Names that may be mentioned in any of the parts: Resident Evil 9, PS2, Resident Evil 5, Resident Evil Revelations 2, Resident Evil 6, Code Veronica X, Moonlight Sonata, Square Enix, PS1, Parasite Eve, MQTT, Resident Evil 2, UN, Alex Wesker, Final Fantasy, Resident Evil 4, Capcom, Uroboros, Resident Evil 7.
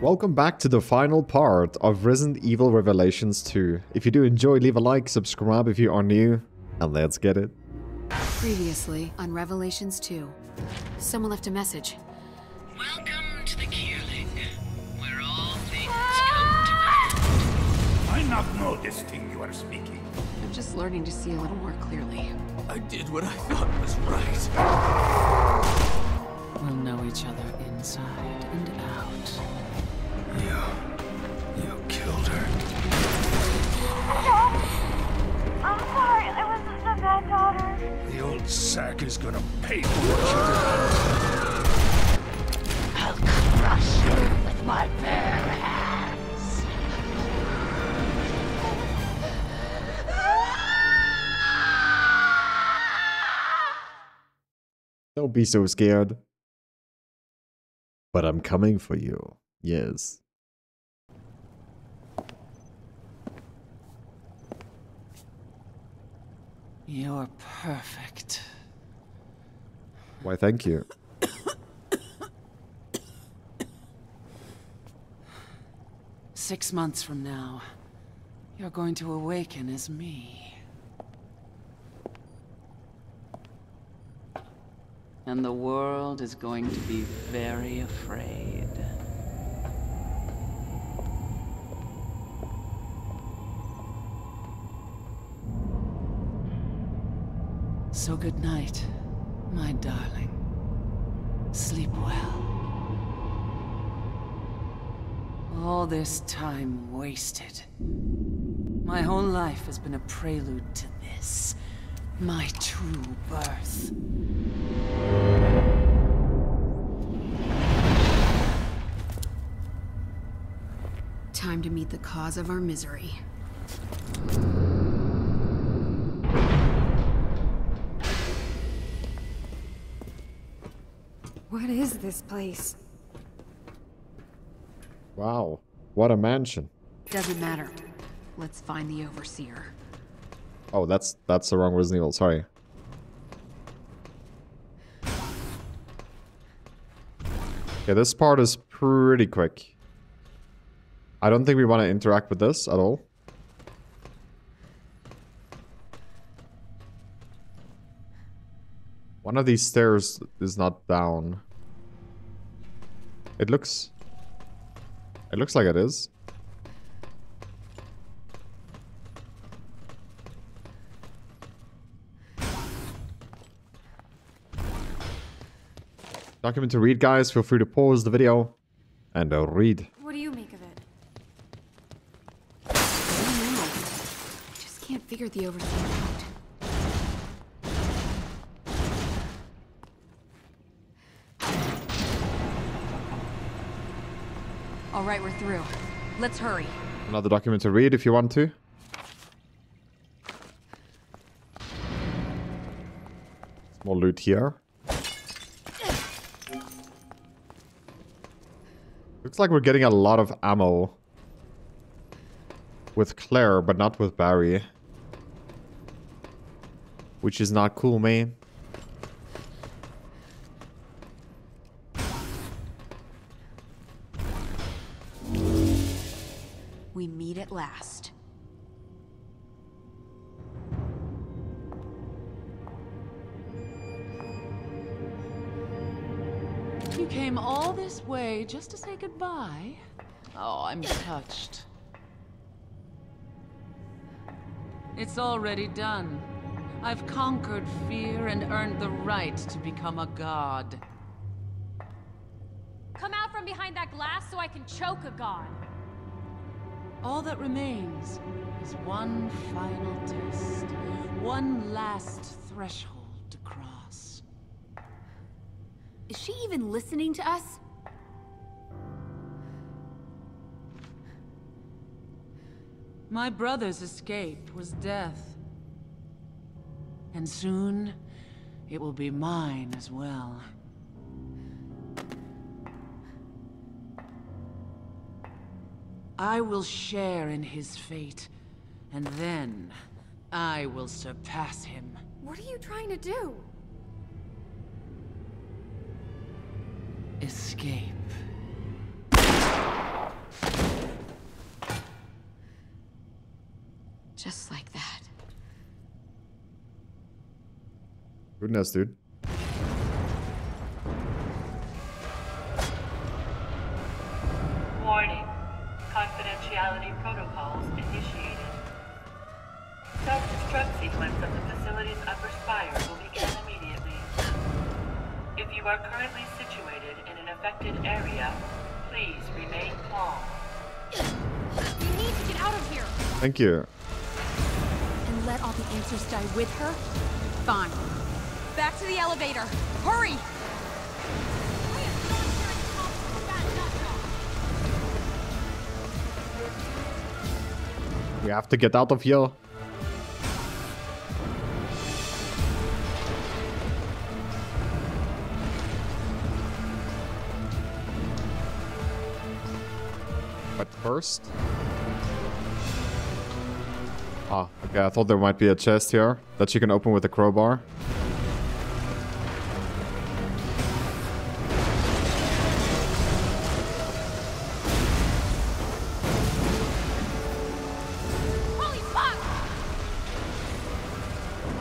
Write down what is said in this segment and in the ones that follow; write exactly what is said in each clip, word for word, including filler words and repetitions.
Welcome back to the final part of Resident Evil Revelations two. If you do enjoy, leave a like, subscribe if you are new, and let's get it. Previously on Revelations two, someone left a message. Welcome to the Kierling, where all things ah! come to end. I not know this thing you are speaking. I'm just learning to see a little more clearly. I did what I thought was right. We'll know each other inside and out. You... you killed her. Dad, I'm sorry, I was just a bad daughter. The old sack is gonna pay for what you did. I'll crush you with my bare hands. Don't be so scared. But I'm coming for you. Yes. You're perfect. Why, thank you. Six months from now, you're going to awaken as me. And the world is going to be very afraid. So good night, my darling. Sleep well. All this time wasted. My whole life has been a prelude to this, my true birth. Time to meet the cause of our misery. What is this place? Wow, what a mansion. Doesn't matter. Let's find the overseer. Oh, that's that's the wrong Resident Evil, sorry. Yeah, this part is pretty quick. I don't think we want to interact with this at all. One of these stairs is not down. It looks... It looks like it is. Document to read, guys. Feel free to pause the video and uh, read. What do you make of it? I don't know. I just can't figure the overseer out. All right, we're through. Let's hurry. Another document to read if you want to. Small loot here. Looks like we're getting a lot of ammo with Claire, but not with Barry, which is not cool, man. We meet at last. You came all this way just to say goodbye? Oh, I'm touched. It's already done. I've conquered fear and earned the right to become a god. Come out from behind that glass so I can choke a god. All that remains is one final test, one last threshold to cross. Is she even listening to us? My brother's escape was death. And soon, it will be mine as well. I will share in his fate, and then I will surpass him. What are you trying to do? Escape. Just like that. Who knows, dude? Warning. Confidentiality protocols initiated. Self-destruct sequence of the facility's upper spire will begin immediately. If you are currently situated in an affected area, please remain calm. You need to get out of here. Thank you. And let all the answers die with her? Fine. Back to the elevator. Hurry! We have to get out of here. But first... Ah, okay, I thought there might be a chest here that you can open with a crowbar. Holy fuck!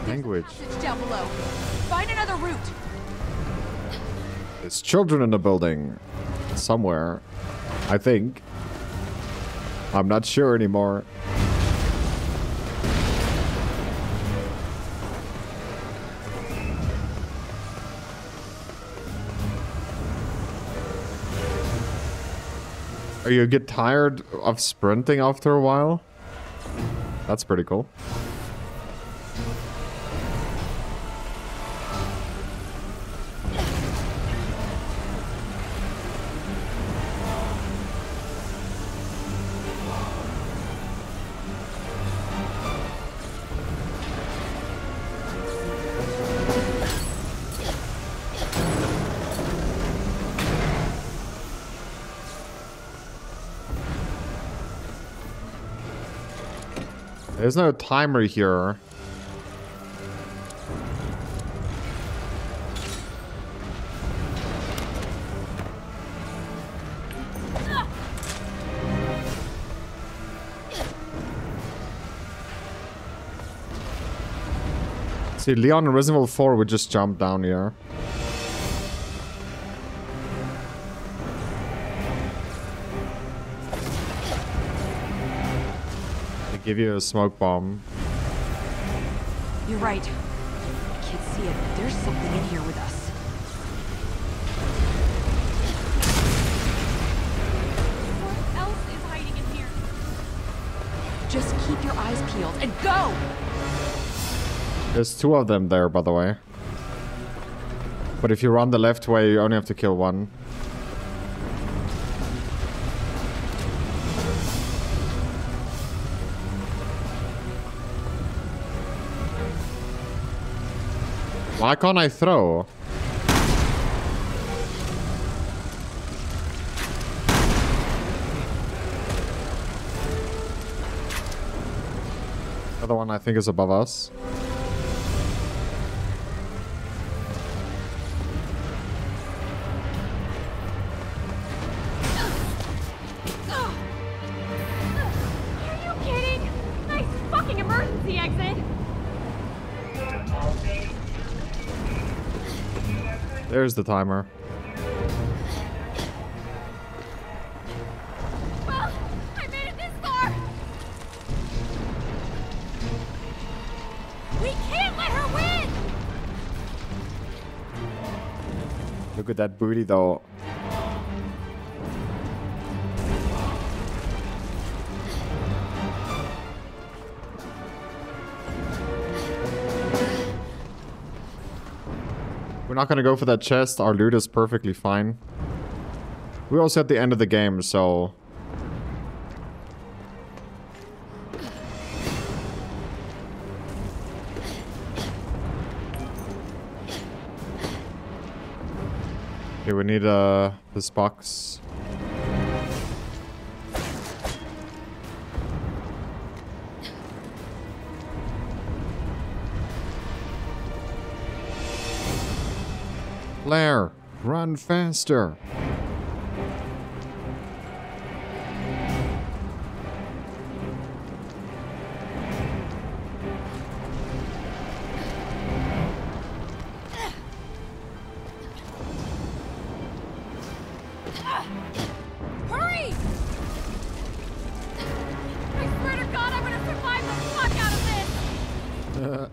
Language. Down below. Find another route. There's children in the building. Somewhere. I think. I'm not sure anymore. You get tired of sprinting after a while? That's pretty cool. There's no timer here. See, Leon in Resident Evil four would just jump down here. Give you a smoke bomb. You're right. I can't see it, but there's something in here with us. What else is hiding in here? Just keep your eyes peeled and go! There's two of them there, by the way. But if you run the left way, you only have to kill one. Why can't I throw? The other one I think is above us. There's the timer. Well, I made it this far. We can't let her win. Look at that booty, though. We're not gonna go for that chest. Our loot is perfectly fine. We're also at the end of the game, so okay, we need uh this box. Blair, run faster. Hurry! I swear to God, I'm gonna survive the fuck out of this! Uh.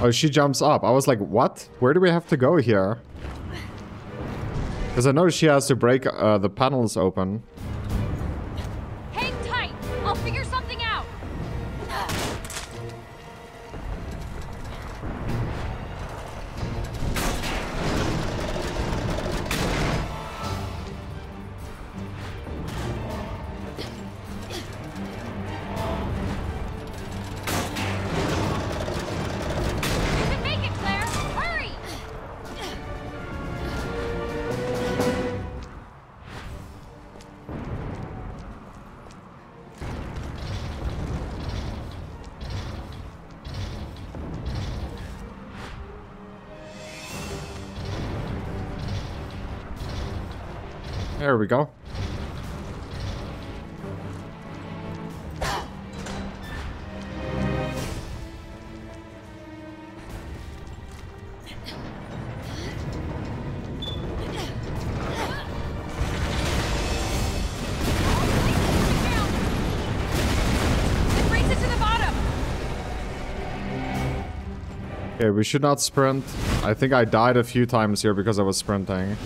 Oh, she jumps up. I was like, what? Where do we have to go here? Because I know she has to break uh, the panels open. Hang tight. I'll figure something out. There we go. It brings it to the bottom. Okay, we should not sprint. I think I died a few times here because I was sprinting.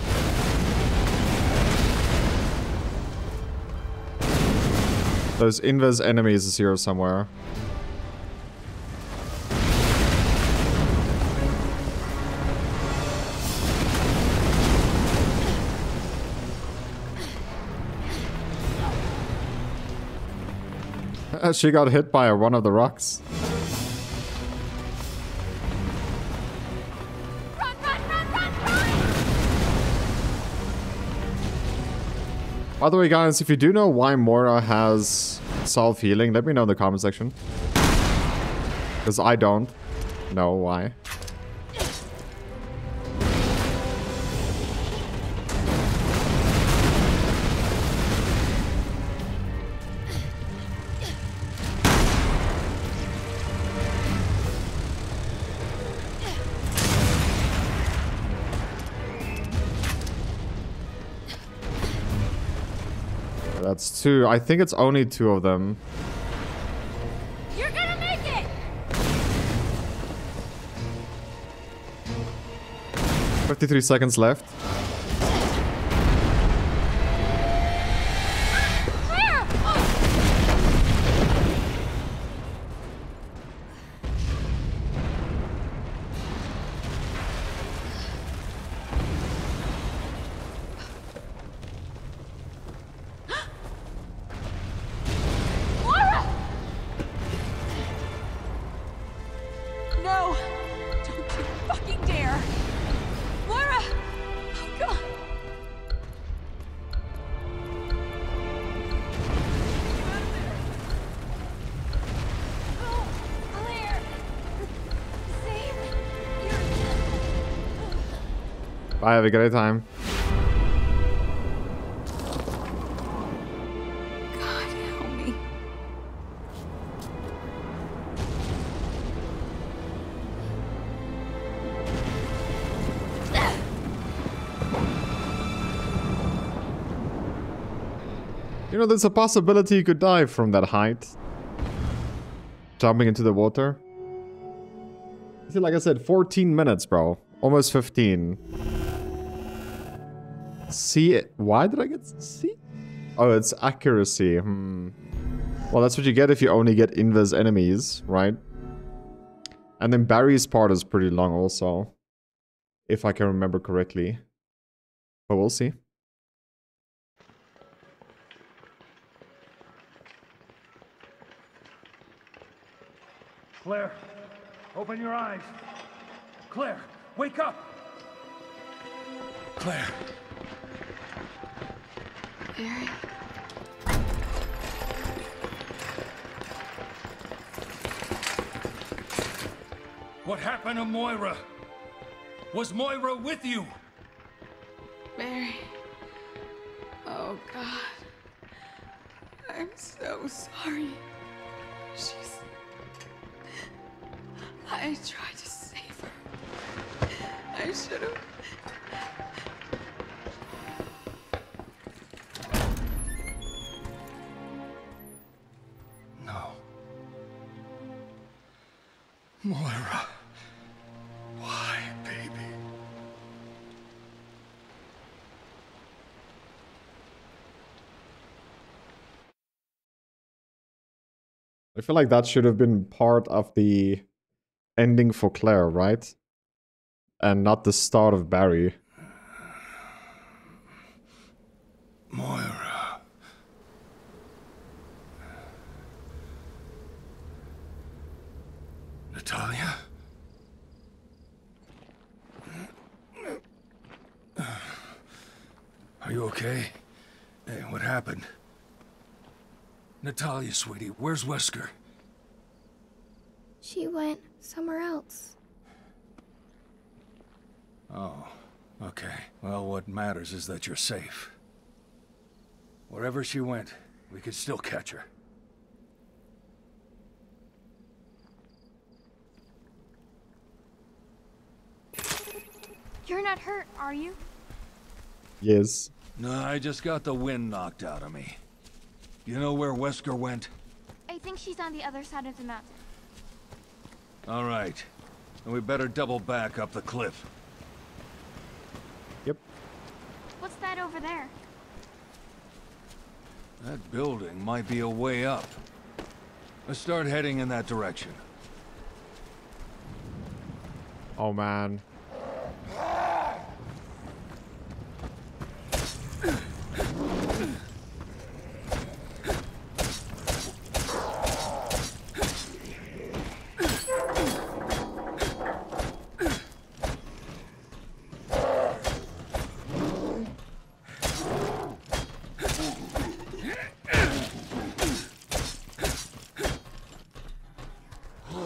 Those invis enemies is here somewhere. She got hit by one of the rocks. Run, run, run, run, run! By the way, guys, if you do know why Mora has self-healing, let me know in the comment section, because I don't know why. That's two. I think it's only two of them. You're gonna make it. Fifty-three seconds left. Claire! Oh. Bye, have a great time. God, help me. You know, there's a possibility you could die from that height. Jumping into the water. See, like I said, fourteen minutes, bro. Almost fifteen. See it. Why did I get C? Oh, it's accuracy. Hmm. Well, that's what you get if you only get invis enemies, right? And then Barry's part is pretty long also, if I can remember correctly. But we'll see. Claire, open your eyes. Claire, wake up! Claire. Barry? What happened to Moira? Was Moira with you? Barry. Oh, God. I'm so sorry. She's... I tried to save her. I should have... No. Moira. Why, baby? I feel like that should have been part of the ending for Claire, right? And not the start of Barry. Moira. Natalia? Are you okay? Hey, what happened? Natalia, sweetie, where's Wesker? She went somewhere else. Oh, okay. Well, what matters is that you're safe. Wherever she went, we could still catch her. You're not hurt, are you? Yes. No, I just got the wind knocked out of me. You know where Wesker went? I think she's on the other side of the mountain. All right, and we better double back up the cliff. Yep. What's that over there? That building might be a way up. Let's start heading in that direction. Oh, man.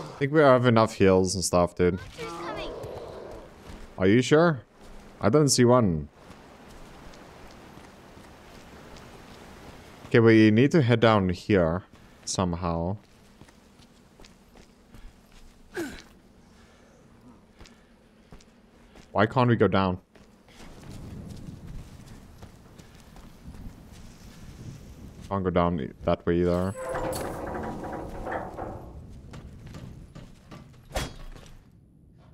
I think we have enough heals and stuff, dude. Are you sure? I don't see one. Okay, we need to head down here somehow. Why can't we go down? Can't go down that way either.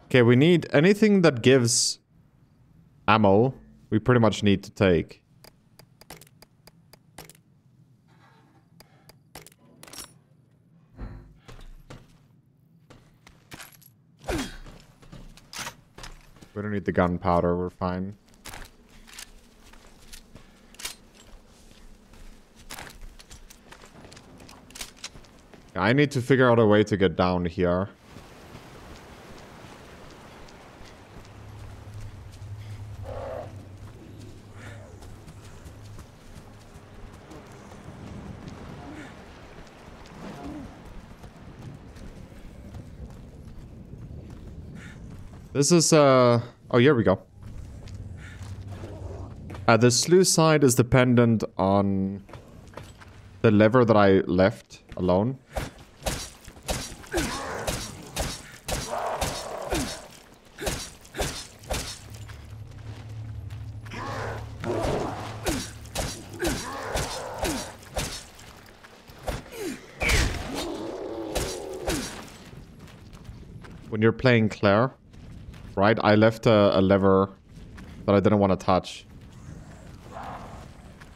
Okay, we need anything that gives ammo, we pretty much need to take. We don't need the gunpowder, we're fine. I need to figure out a way to get down here. This is, uh... oh, here we go. Uh, the sluice side is dependent on the lever that I left alone. When you're playing Claire... Right, I left a, a lever that I didn't want to touch.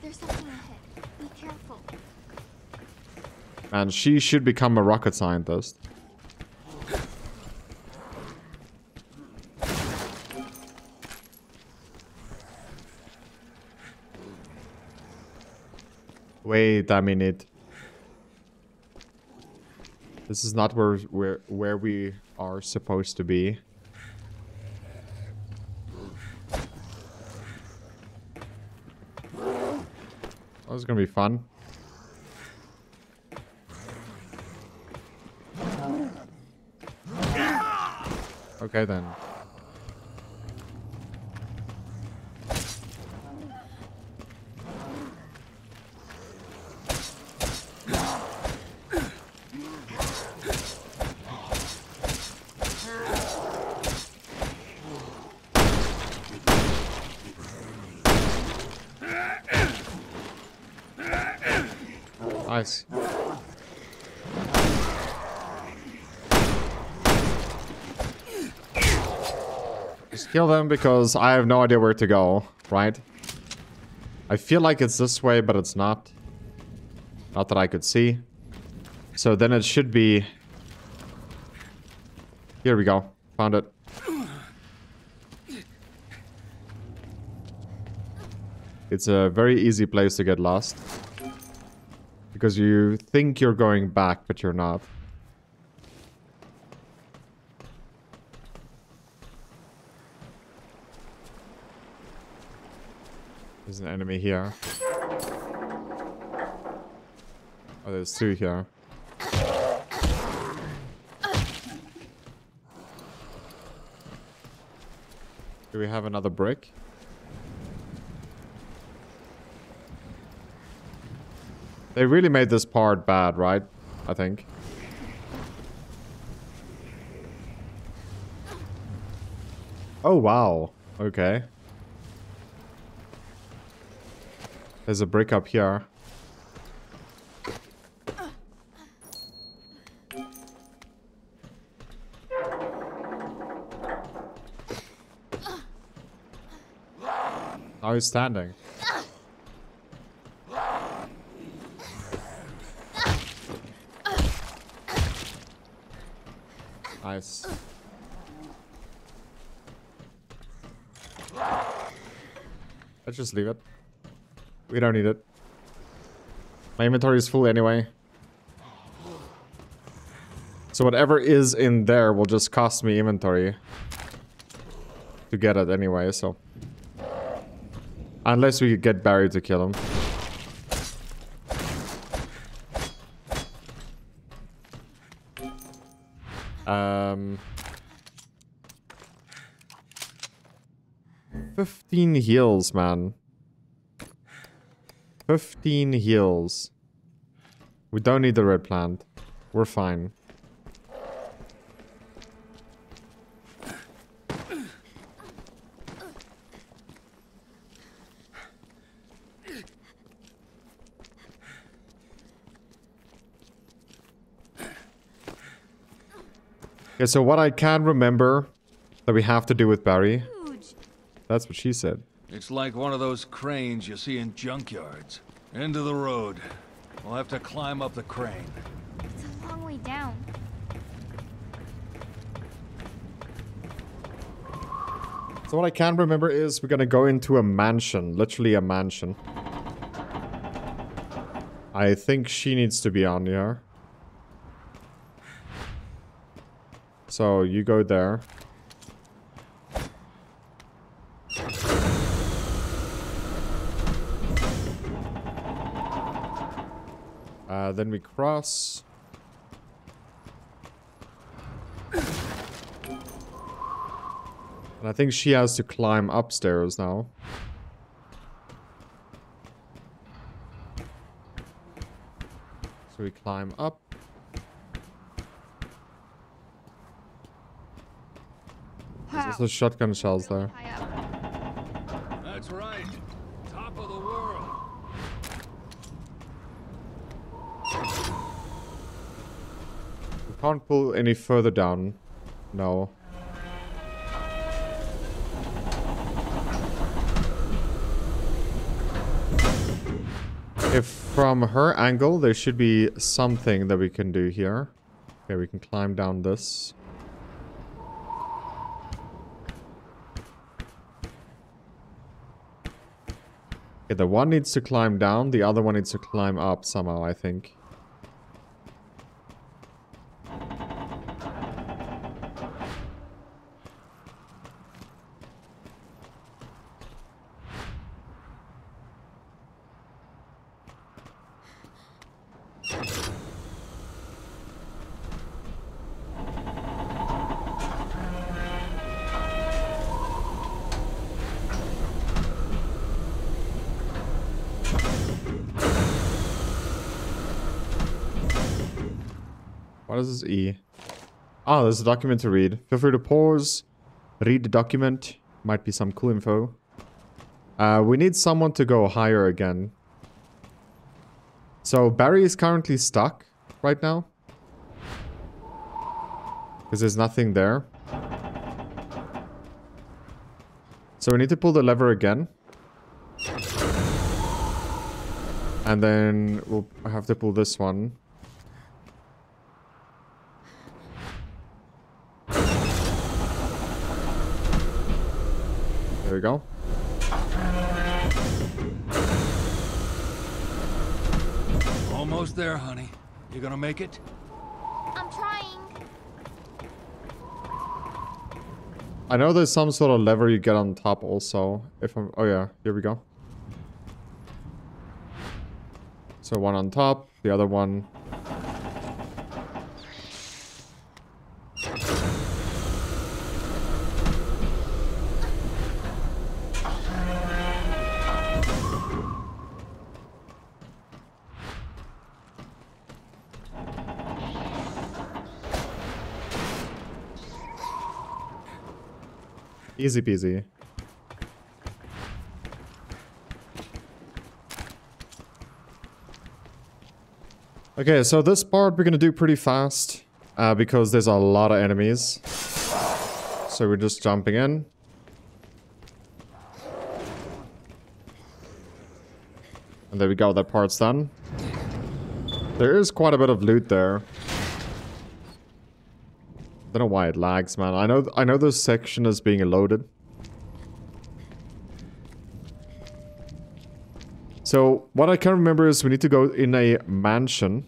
There's something ahead. Be careful. And she should become a rocket scientist. Wait a minute. This is not where where where we are supposed to be. Oh, this is gonna be fun. Okay then. Nice. Just kill them because I have no idea where to go, right? I feel like it's this way, but it's not. Not that I could see. So then it should be... Here we go. Found it. It's a very easy place to get lost. Because you think you're going back, but you're not. There's an enemy here. Oh, there's two here. Do we have another brick? They really made this part bad, right? I think. Oh, wow. Okay. There's a brick up here. Now he's standing. Nice. Let's just leave it. We don't need it. My inventory is full anyway. So whatever is in there will just cost me inventory to get it anyway, so... Unless we get Barry to kill him. Um, fifteen heals, man. Fifteen heals. We don't need the red plant. We're fine. Okay, so what I can remember that we have to do with Barry. That's what she said. It's like one of those cranes you see in junkyards. End of the road. We'll have to climb up the crane. It's a long way down. So what I can remember is we're gonna go into a mansion. Literally a mansion. I think she needs to be on here. So, you go there. Uh, then we cross. And I think she has to climb upstairs now. So we climb up. There's shotgun shells there. That's right. Top of the world. We can't pull any further down. No. If from her angle, there should be something that we can do here. Okay, we can climb down this. Okay, the one needs to climb down, the other one needs to climb up somehow, I think. What is this E? Ah, there's a document to read. Feel free to pause. Read the document. Might be some cool info. Uh, we need someone to go higher again. So Barry is currently stuck right now. Because there's nothing there. So we need to pull the lever again. And then we'll have to pull this one. There we go. Almost there, honey. You gonna make it? I'm trying. I know there's some sort of lever you get on top also. If I'm... Oh yeah, here we go. So one on top, the other one... Easy peasy. Okay, so this part we're gonna do pretty fast, uh, because there's a lot of enemies. So we're just jumping in. And there we go, that part's done. There is quite a bit of loot there. I don't know why it lags, man. I know I know this section is being loaded. So what I can remember is we need to go in a mansion.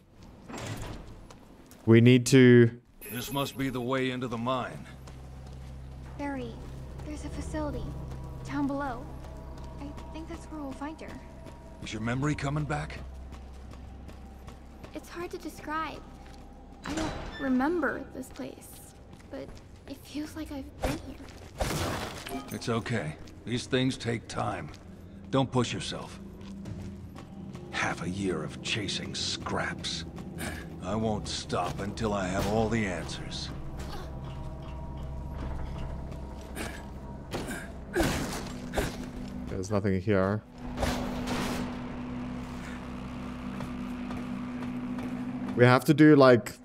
We need to... This must be the way into the mine. Barry, there's a facility down below. I think that's where we'll find her. Is your memory coming back? It's hard to describe. I don't remember this place. But it feels like I've been here. It's okay. These things take time. Don't push yourself. Half a year of chasing scraps. I won't stop until I have all the answers. There's nothing here. We have to do like...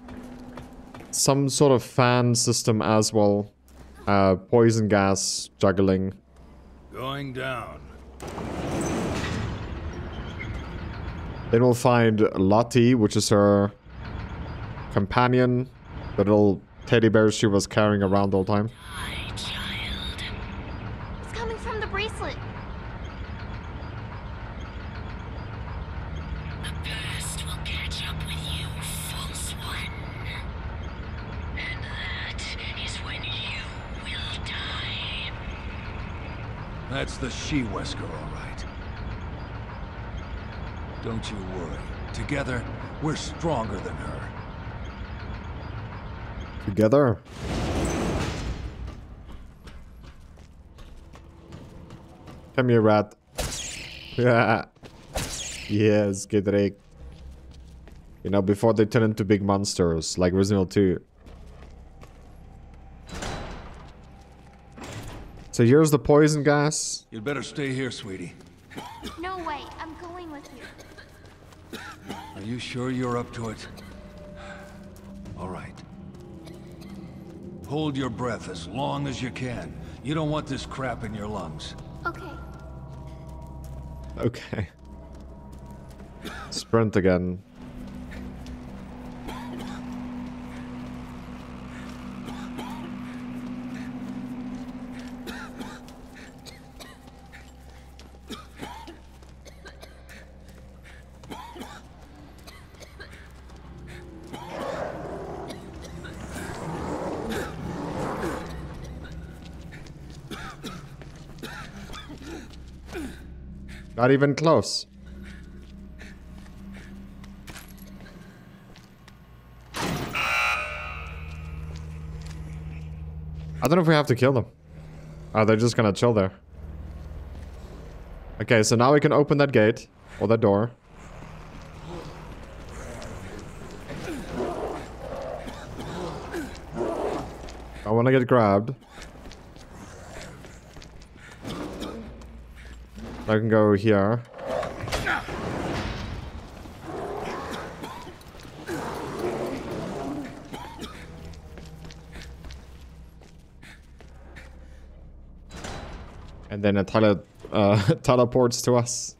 some sort of fan system as well. Uh, poison gas juggling. Going down. Then we'll find Lottie, which is her companion. The little teddy bear she was carrying around the whole time. Die, child. It's coming from the bracelet. The past will catch up with you, false one. That's the she-Wesker, all right. Don't you worry. Together, we're stronger than her. Together? Come here, rat. Yeah. Yes, get wrecked. You know, before they turn into big monsters, like Resident Evil two. So here's the poison gas. You'd better stay here, sweetie. No way, I'm going with you. Are you sure you're up to it? All right. Hold your breath as long as you can. You don't want this crap in your lungs. Okay. Okay. Sprint again. Not even close. I don't know if we have to kill them. Oh, they're just gonna chill there. Okay, so now we can open that gate. Or that door. want to get grabbed. I can go here. And then it tele uh, teleports to us.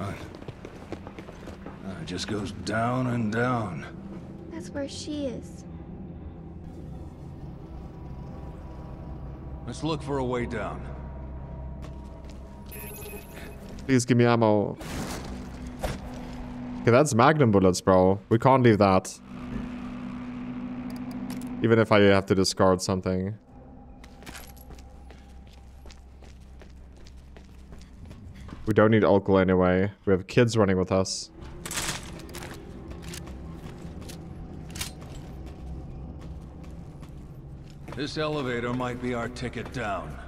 Right. Uh, it just goes down and down. That's where she is. Let's look for a way down. Please give me ammo. Okay, that's magnum bullets, bro. We can't leave that. Even if I have to discard something. We don't need alcohol anyway. We have kids running with us. This elevator might be our ticket down.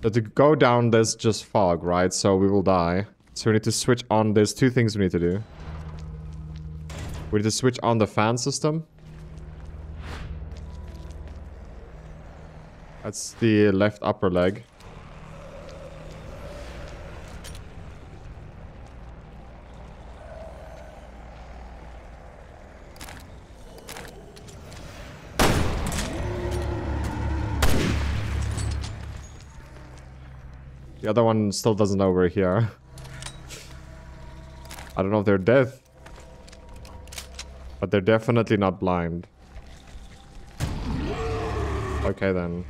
But to go down, there's just fog, right? So we will die. So we need to switch on. There's two things we need to do. We need to switch on the fan system. That's the left upper leg. The other one still doesn't know we're here. I don't know if they're deaf, but they're definitely not blind. Okay then.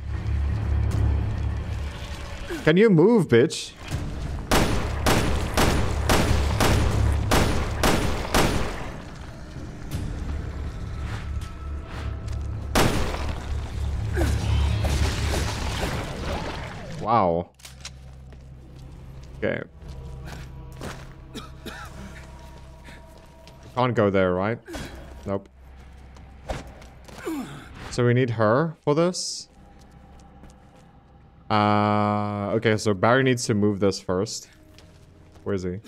Can you move, bitch? Wow. Okay. Can't go there, right? Nope. So we need her for this. Uh, okay, so Barry needs to move this first. Where is he?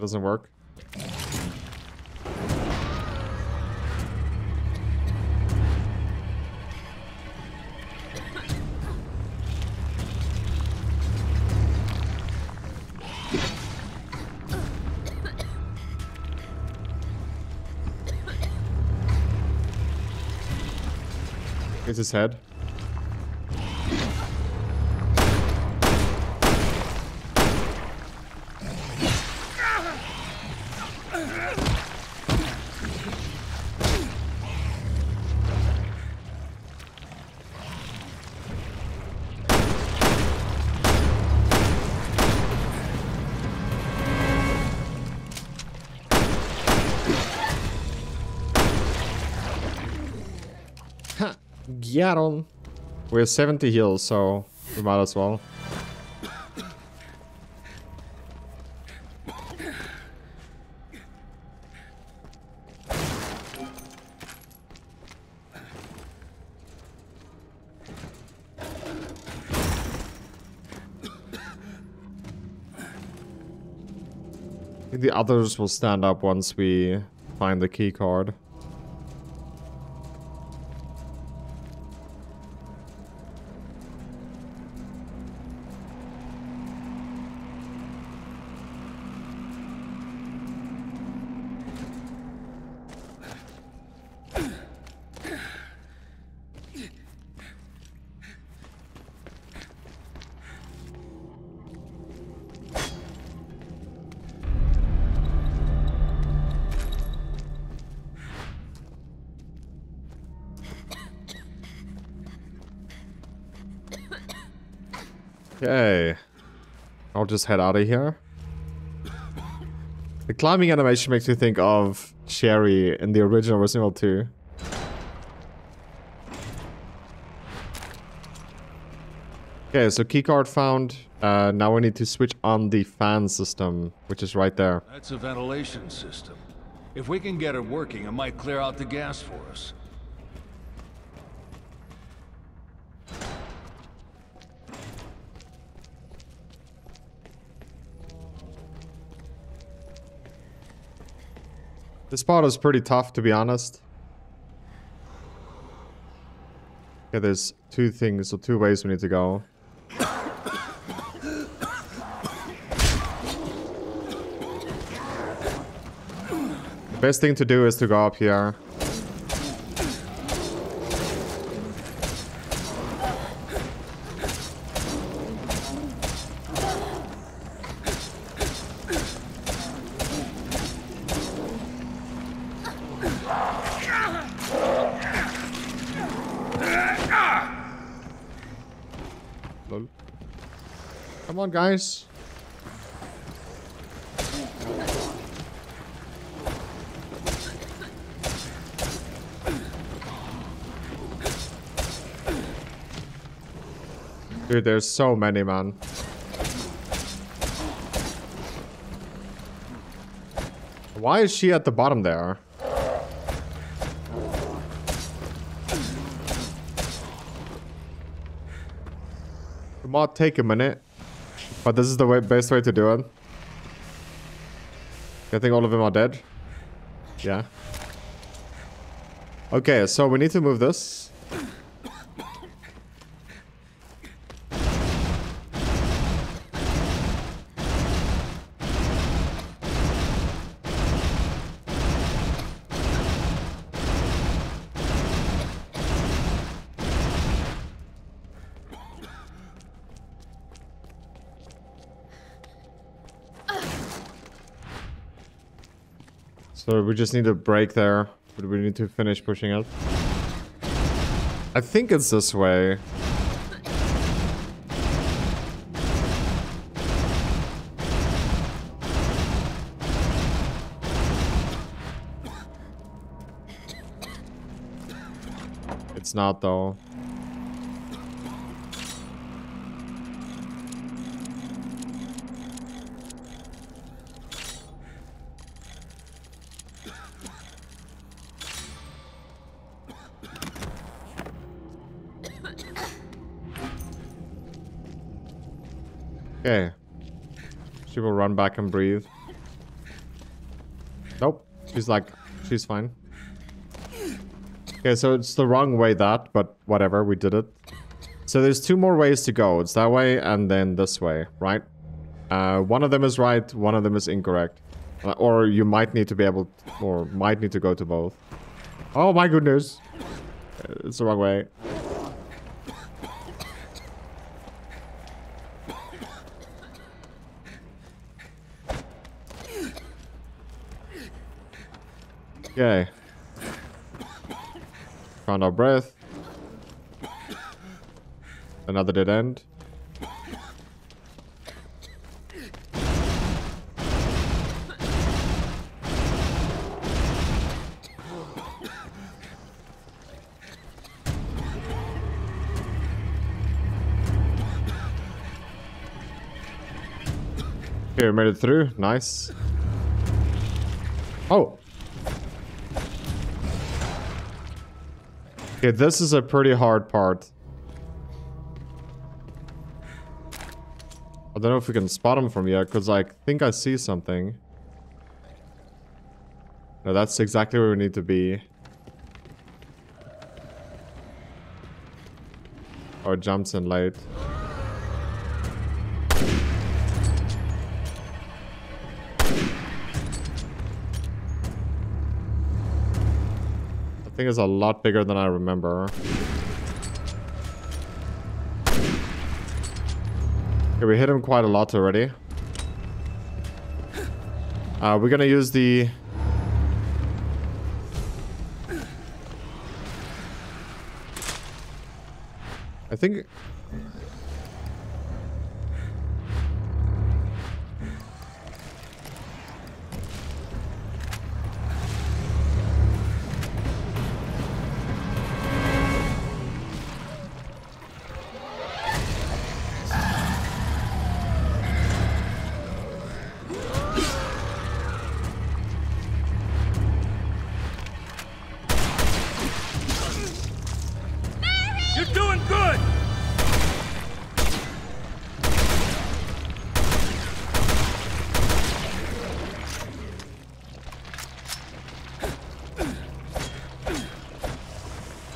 Doesn't work. Here's his head. Yeah, I don't... We're seventy heals, so we might as well. The others will stand up once we find the key card. Okay, I'll just head out of here. The climbing animation makes me think of Sherry in the original Resident Evil two. Okay, so keycard found. Uh, now we need to switch on the fan system, which is right there. That's a ventilation system. If we can get it working, it might clear out the gas for us. This part is pretty tough, to be honest. Okay, there's two things, or two ways we need to go. Best thing to do is to go up here. Lol. Come on, guys. Dude, there's so many, man. Why is she at the bottom there? It might take a minute, but this is the way, best way to do it. I think all of them are dead. Yeah. Okay, so we need to move this. So we just need a break there, but we need to finish pushing up. I think it's this way. It's not though. Okay. She will run back and breathe. Nope. She's like, she's fine. Okay, so it's the wrong way that, but whatever, we did it. So there's two more ways to go. It's that way and then this way, right? Uh, one of them is right, one of them is incorrect. Or you might need to be able, to, or might need to go to both. Oh my goodness. It's the wrong way. Okay. Found our breath. Another dead end. Okay, we made it through. Nice. Oh! Okay, this is a pretty hard part. I don't know if we can spot him from here, because I think I see something. No, that's exactly where we need to be. Or jumps in late. I think it's a lot bigger than I remember. Okay, we hit him quite a lot already. Uh, we're gonna use the... I think...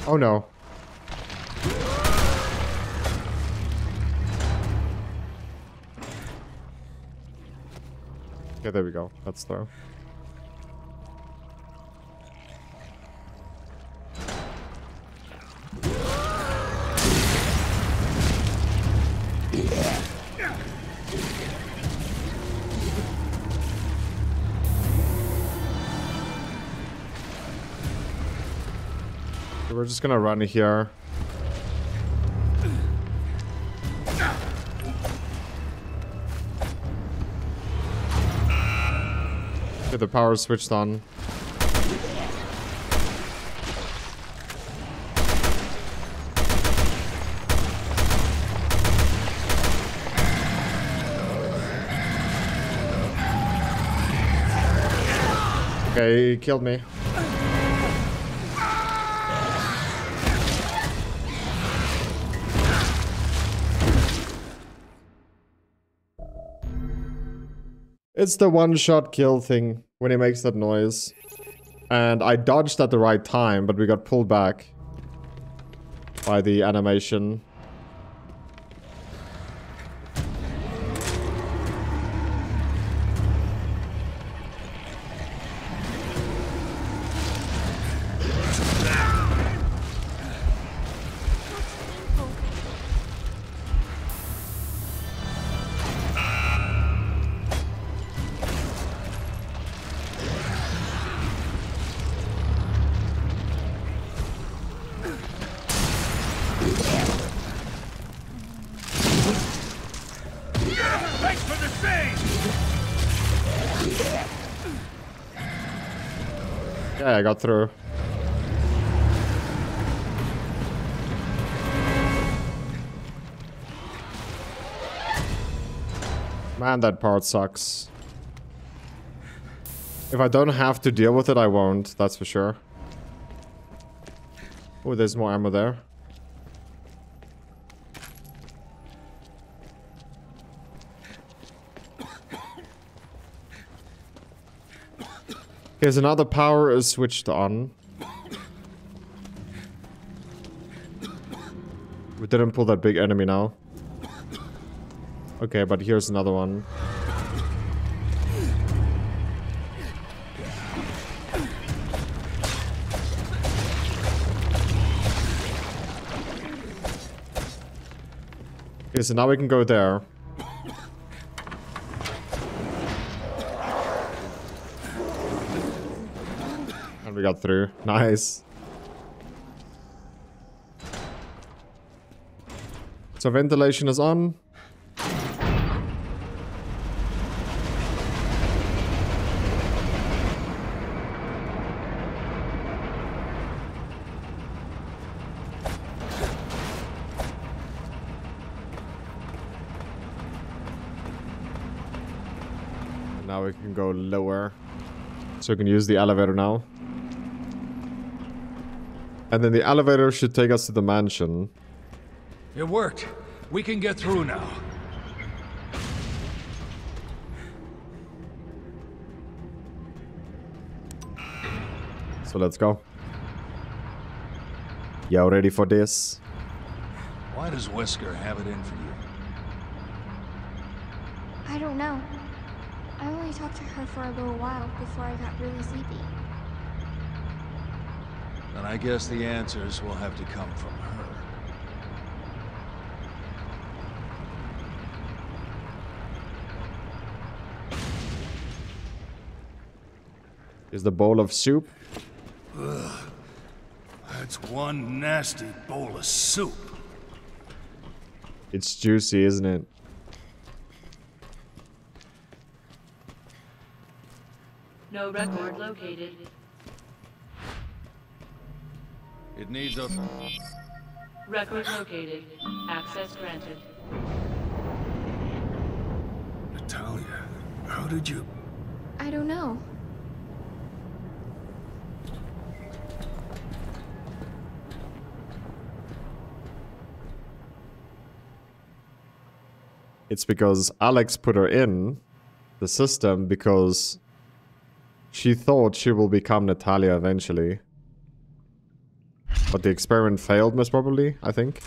Oh no. Yeah, there we go. That's throw. We're just gonna run here. Get the power switched on. Okay, he killed me. It's the one-shot kill thing when he makes that noise. And I dodged at the right time, but we got pulled back by the animation. Yeah, I got through. Man, that part sucks. If I don't have to deal with it, I won't, that's for sure. Oh, there's more ammo there. Okay, so now the power is switched on. We didn't pull that big enemy now. Okay, but here's another one. Okay, so now we can go there. We got through. Nice. So ventilation is on. And now we can go lower. So we can use the elevator now. And then the elevator should take us to the mansion. It worked. We can get through now. So let's go. Y'all ready for this? Why does Wesker have it in for you? I don't know. I only talked to her for a little while before I got really sleepy. And I guess the answers will have to come from her. Is the bowl of soup? Ugh. That's one nasty bowl of soup. It's juicy, isn't it? No record located. It needs a... Record located. Access granted. Natalia, how did you... I don't know. It's because Alex put her in the system because she thought she will become Natalia eventually. But the experiment failed, most probably, I think.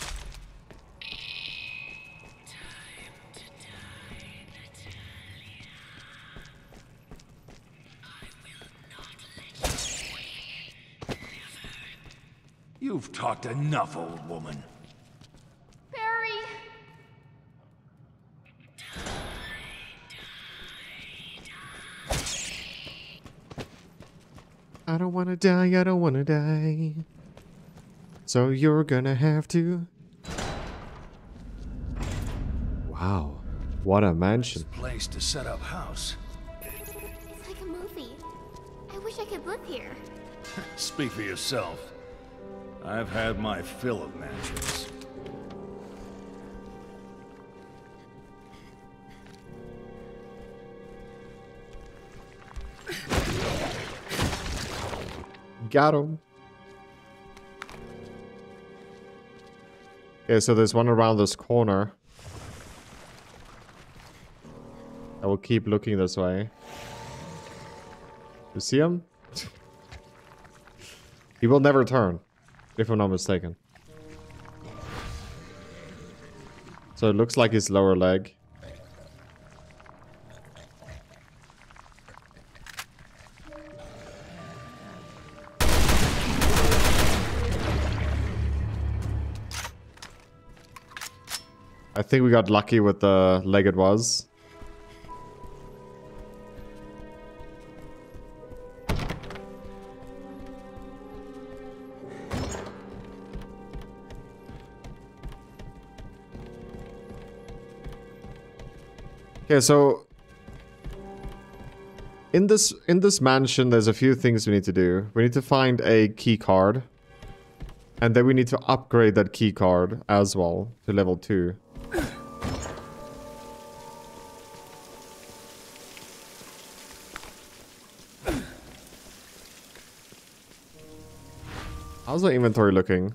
You've talked enough, old woman. Barry! Die, die, die. I don't wanna die, I don't wanna die. So you're gonna have to. Wow. What a mansion. Nice place to set up house. It's like a movie. I wish I could live here. Speak for yourself. I've had my fill of mansions. Got him. Yeah, so there's one around this corner. I will keep looking this way. You see him? He will never turn. If I'm not mistaken. So it looks like his lower leg. I think we got lucky with the leg it was. Okay, so in this in this mansion, there's a few things we need to do. We need to find a key card, and then we need to upgrade that key card as well to level two. How's our inventory looking?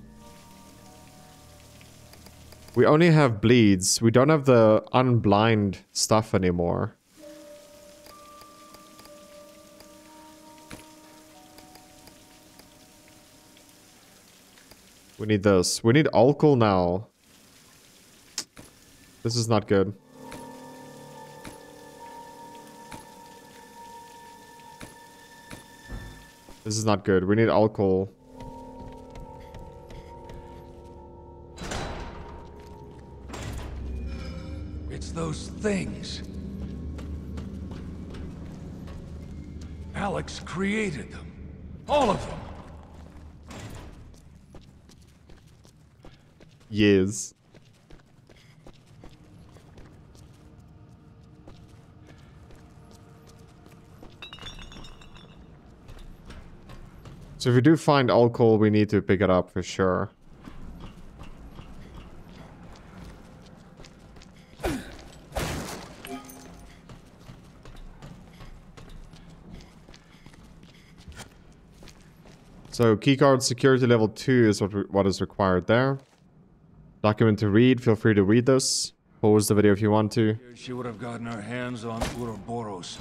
We only have bleeds. We don't have the unblind stuff anymore. We need this. We need alcohol now. This is not good. This is not good. We need alcohol. Those things. Alex created them. All of them. Yes. So if we do find alcohol, we need to pick it up for sure. So keycard security level two is what, what is required there. Document to read. Feel free to read this. Pause the video if you want to. She would have gotten her hands on Uroboros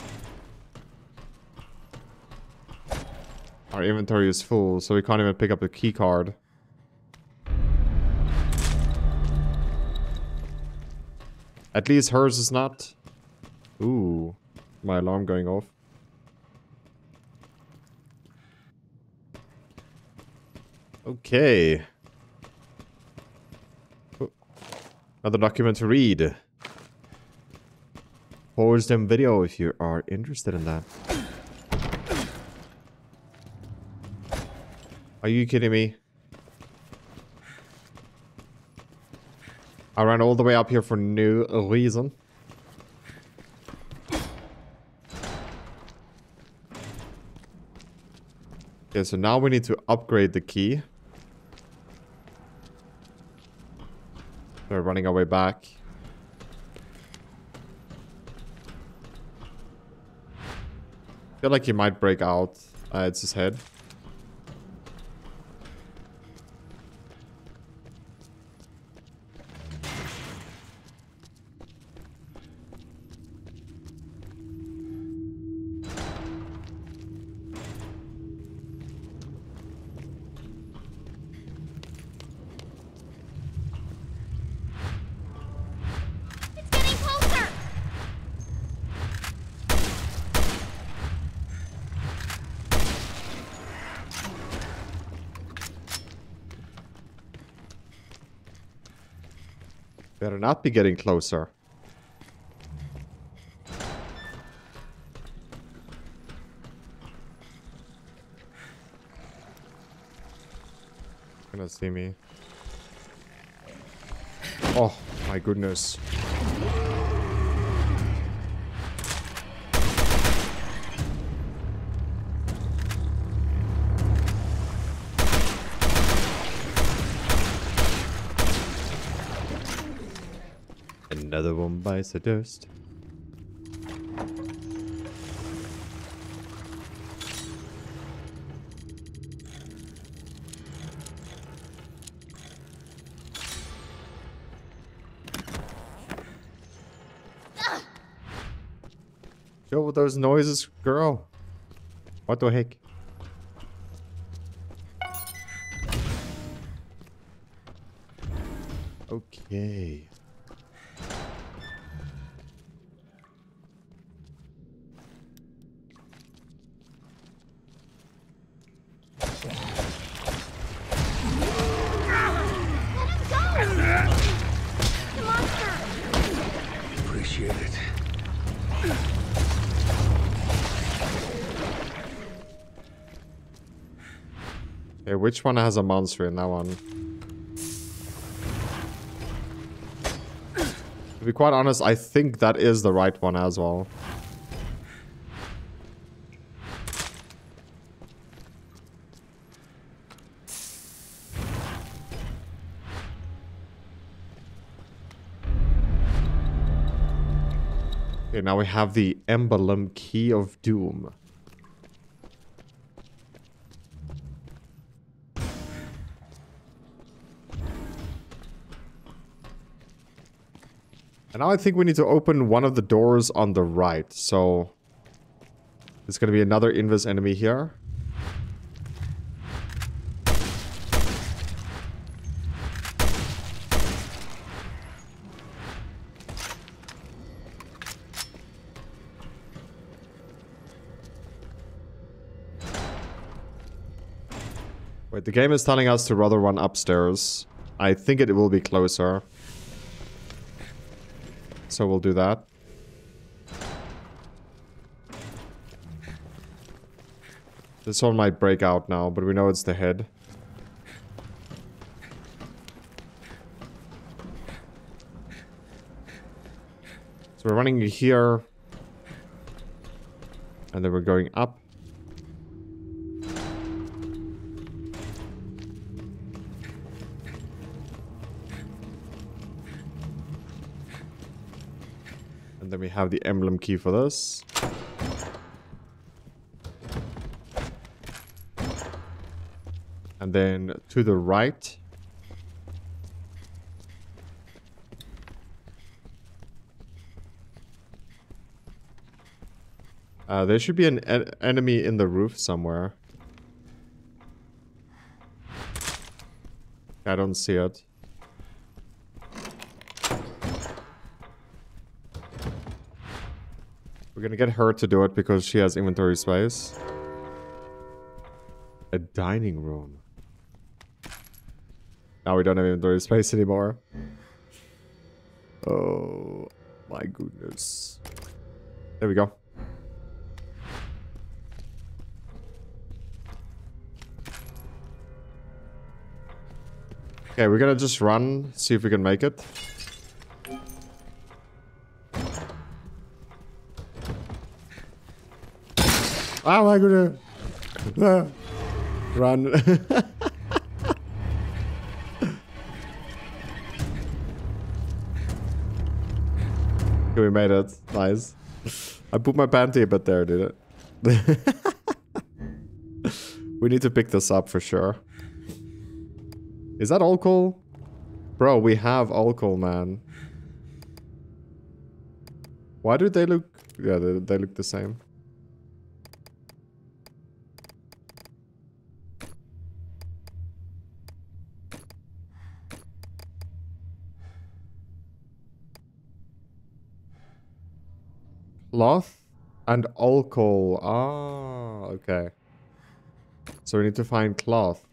too. Our inventory is full, so we can't even pick up the keycard. At least hers is not. Ooh, my alarm going off. Okay. Another document to read. Pause the video if you are interested in that. Are you kidding me? I ran all the way up here for no reason. Okay, so now we need to upgrade the key. We're running our way back. Feel like he might break out. Uh, it's his head. Better not be getting closer. Gonna see me. Oh my goodness. Another one bites the dust. Yo, with those noises, girl. What the heck? Okay. Which one has a monster in that one? To be quite honest, I think that is the right one as well. Okay, now we have the emblem key of doom. Now I think we need to open one of the doors on the right, so there's gonna be another invis enemy here. Wait, the game is telling us to rather run upstairs. I think it will be closer. So we'll do that. This one might break out now, but we know it's the head. So we're running here. And then we're going up. Then we have the emblem key for this. And then to the right. Uh, there should be an en enemy in the roof somewhere. I don't see it. We're gonna get her to do it because she has inventory space. A dining room. Now we don't have inventory space anymore. Oh my goodness. There we go. Okay, we're gonna just run, see if we can make it. Oh my goodness. Ah. Run. Okay, we made it. Nice. I put my panty a bit there, did it? We need to pick this up for sure. Is that alcohol? Bro, we have alcohol, man. Why do they look... Yeah, they, they look the same. Cloth and alcohol. Ah, okay. So we need to find cloth.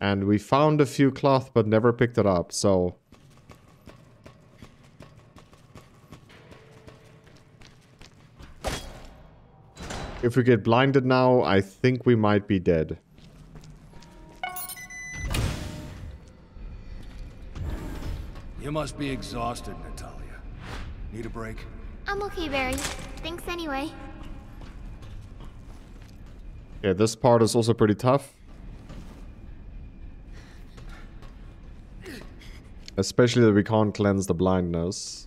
And we found a few cloth, but never picked it up, so... If we get blinded now, I think we might be dead. You must be exhausted, Natalia. Need a break? I'm okay, Barry. Thanks anyway. Yeah, this part is also pretty tough. Especially that we can't cleanse the blindness.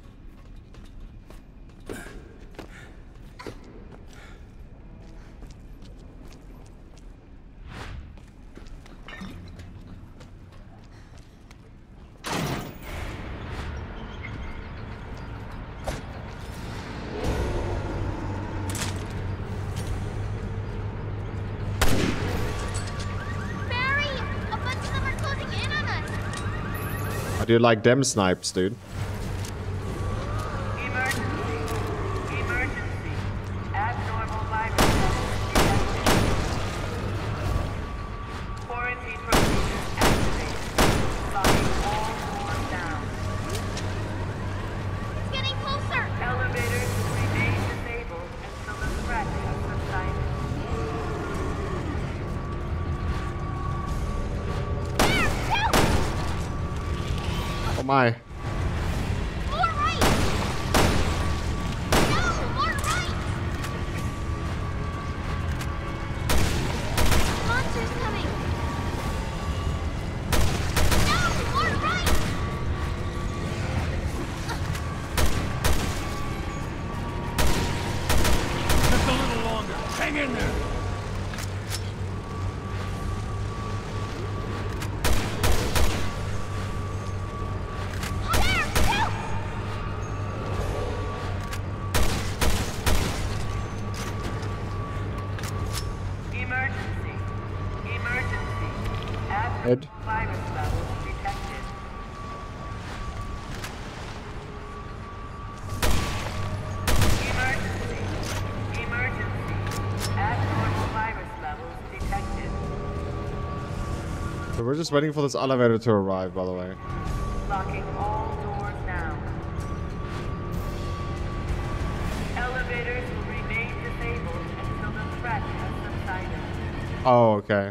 You like them snipes, dude. Emergency. Emergency. Abnormal vibrations. Quarantine procedure activated. Locking all doors down. It's getting closer. Elevators remain disabled until the threat has subsided. There, go! Oh my. More right. No, more right. Monsters coming. No, more right. Just a little longer. Hang in there. We're just waiting for this elevator to arrive, by the way. Locking all doors now. Elevators will remain disabled until the threat has subsided. Oh, okay.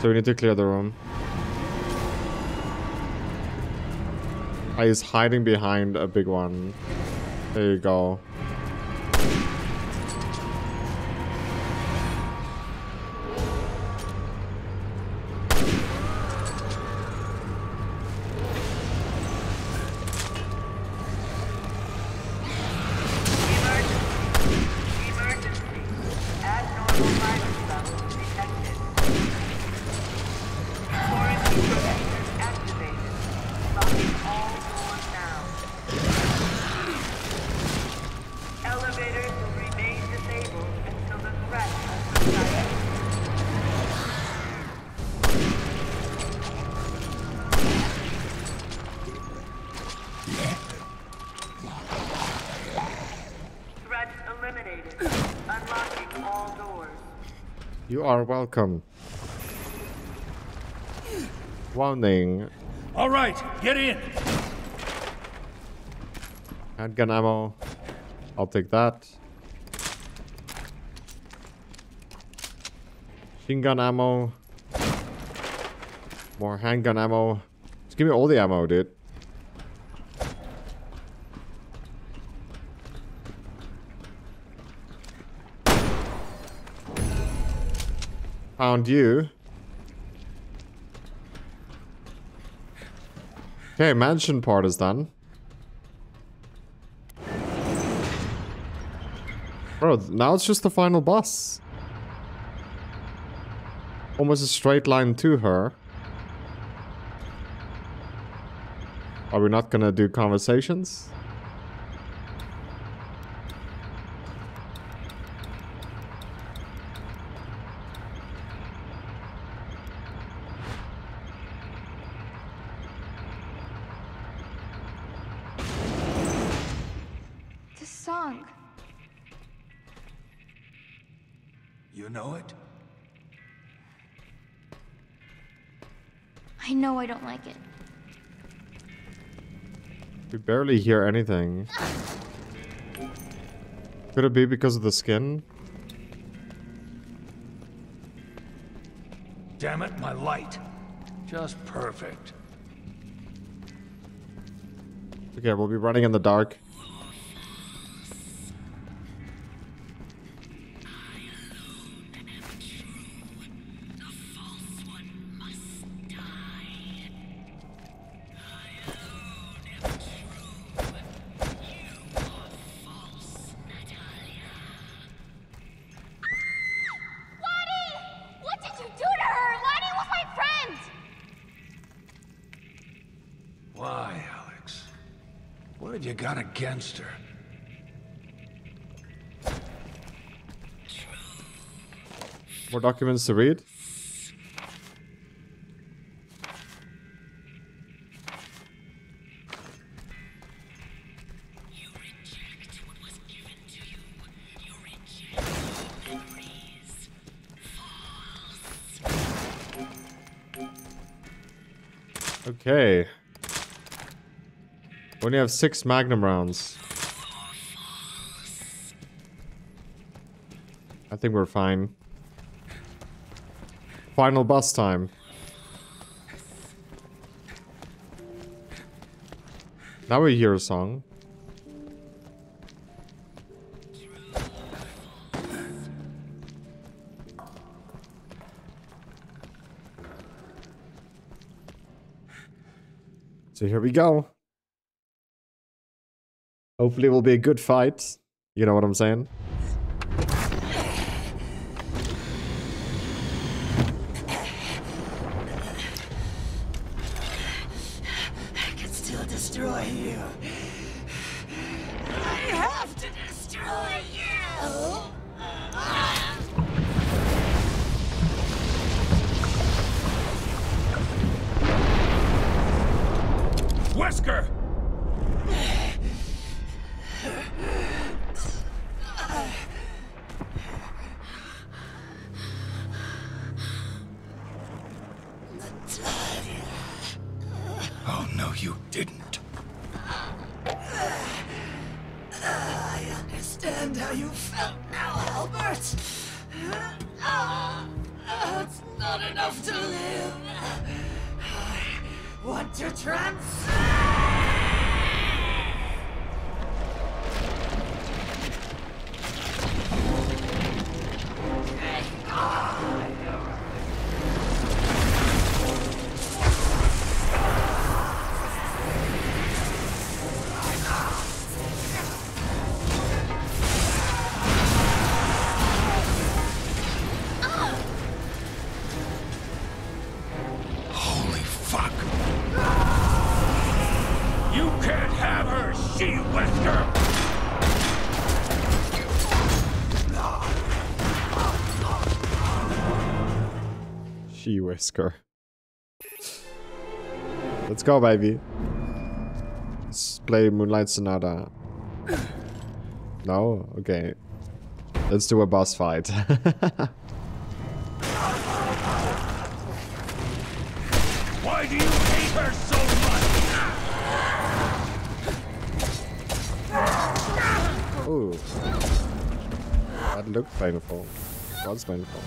So we need to clear the room. He's hiding behind a big one. There you go. You are welcome. Warning. All right, get in. Handgun ammo. I'll take that. Machine gun ammo. More handgun ammo. Just give me all the ammo, dude. Found you. Okay, mansion part is done. Bro, now it's just the final boss. Almost a straight line to her. Are we not gonna do conversations? I know I don't like it. We barely hear anything. Could it be because of the skin? Damn it, my light. Just perfect. Okay, we'll be running in the dark. Against her. More documents to read? Okay. We only have six magnum rounds. I think we're fine. Final boss time. Now we hear a song. So here we go. Hopefully it will be a good fight. You know what I'm saying? I can still destroy you. I have to destroy you. Wesker! Wesker. Let's go, baby. Let's play Moonlight Sonata. No? Okay. Let's do a boss fight. Why do you hate her so much? Ooh. That looked painful. That was painful.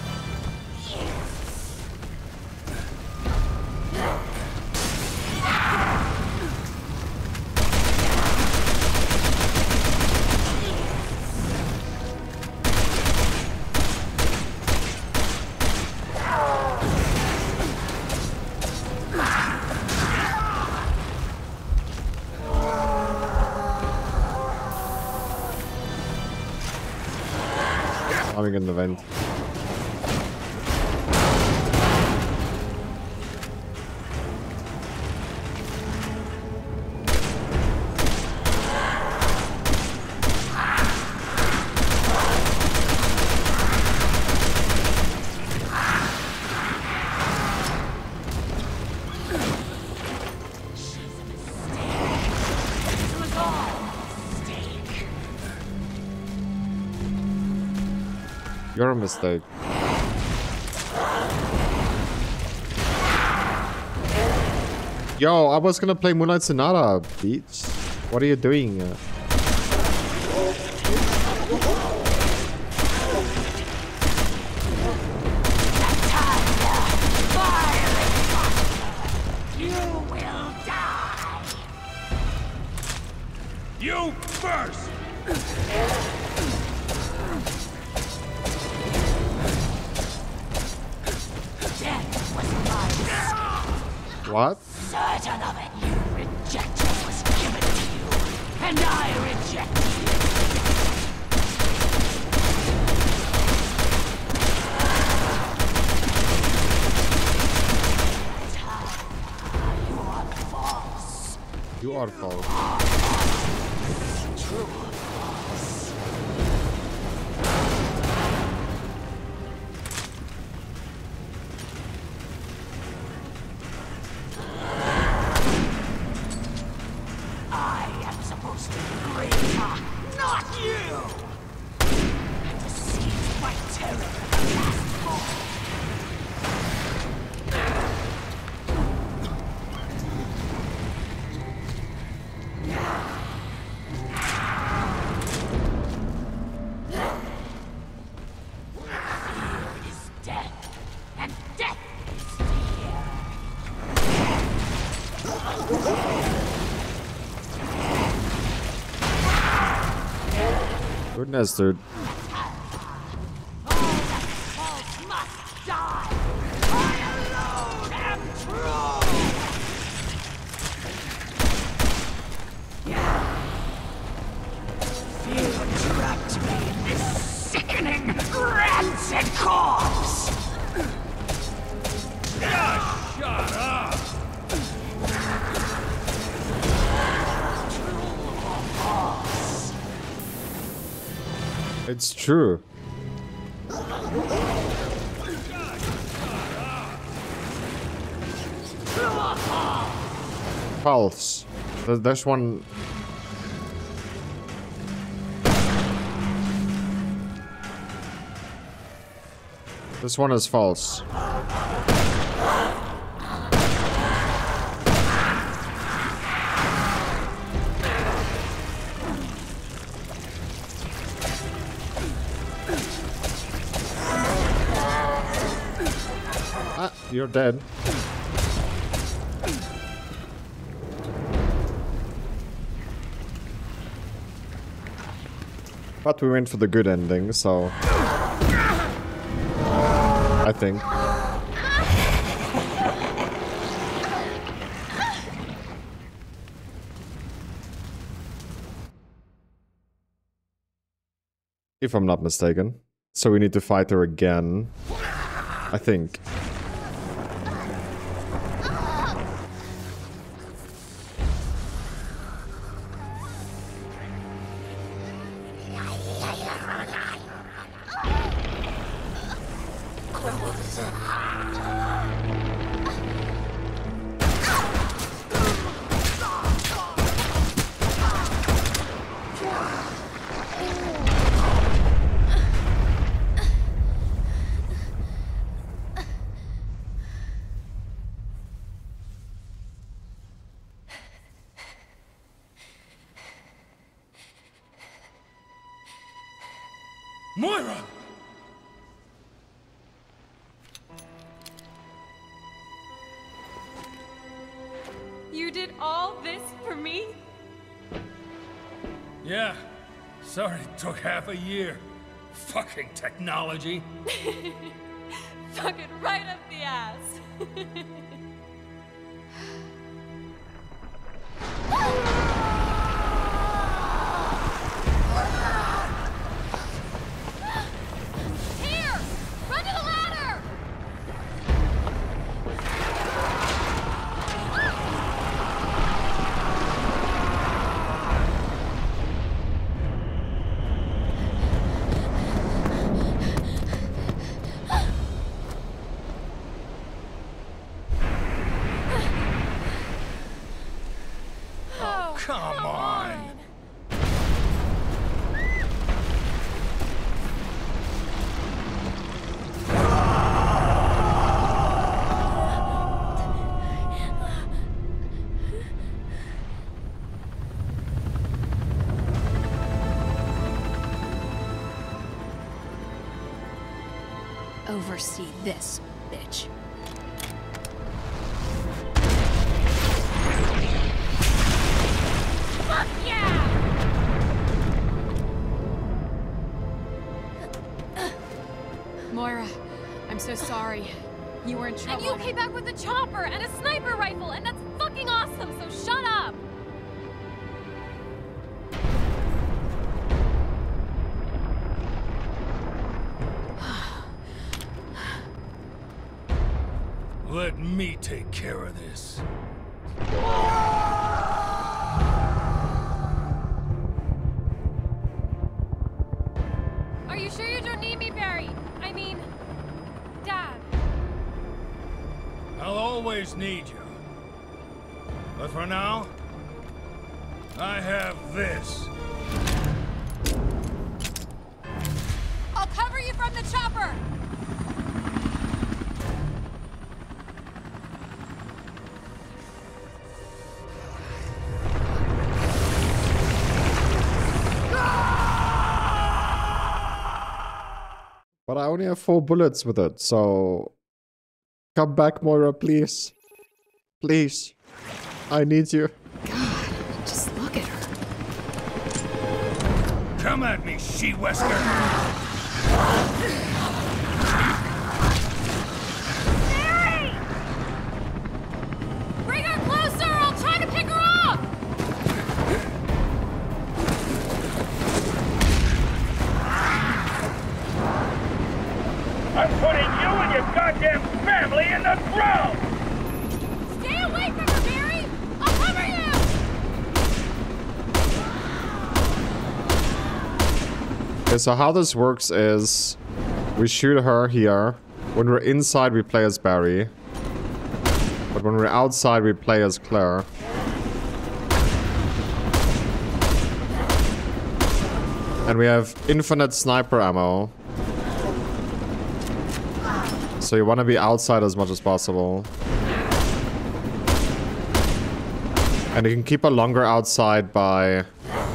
In the vent. You're a mistake. Yo, I was gonna play Moonlight Sonata, bitch. What are you doing? What? Certain of it, you reject what was given to you, and I reject you. You are false. You are false. True false. Goodness, dude. It's true. False. There's one. This one is false. You're dead. But we went for the good ending, so... I think. If I'm not mistaken. So we need to fight her again. I think. A year. Fucking technology. Fucking right up the ass. Here! Run to the ladder! oversee this, bitch. Fuck yeah! Moira, I'm so sorry. You were in trouble. And you came back with a chopper and a sniper rifle, and that's fucking awesome, so shut up! Let me take care of this. Are you sure you don't need me, Barry? I mean, Dad. I'll always need you. But for now, I have this. I'll cover you from the chopper! But I only have four bullets with it, so... Come back, Moira, please. Please. I need you. God, just look at her. Come at me, she Wesker! Mary! Bring her closer! I'll try to pick her up! I'm putting you and your goddamn family in the ground! Stay away from her, Mary! I'll cover you! Okay, so how this works is... We shoot her here. When we're inside, we play as Barry. But when we're outside, we play as Claire. And we have infinite sniper ammo. So you want to be outside as much as possible. And you can keep her longer outside by... How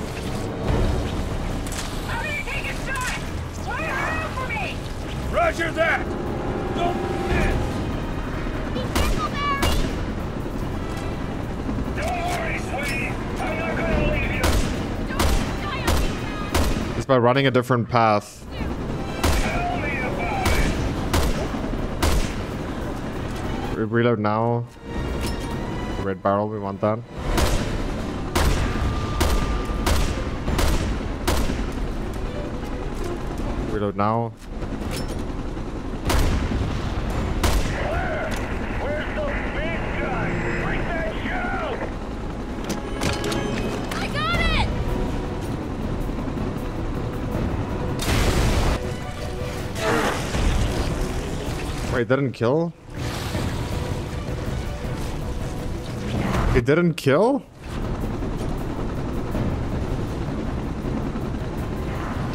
do you take a shot? Fire around for me! Roger that! Don't miss! Be careful, Barry! Don't worry, sweetie! I'm not gonna leave you! Don't die on me now! Just by running a different path. Reload now. Red barrel, we want that. Reload now. Claire, where's the big guy? Bring that shit out! I got it! Wait, that didn't kill? It didn't kill?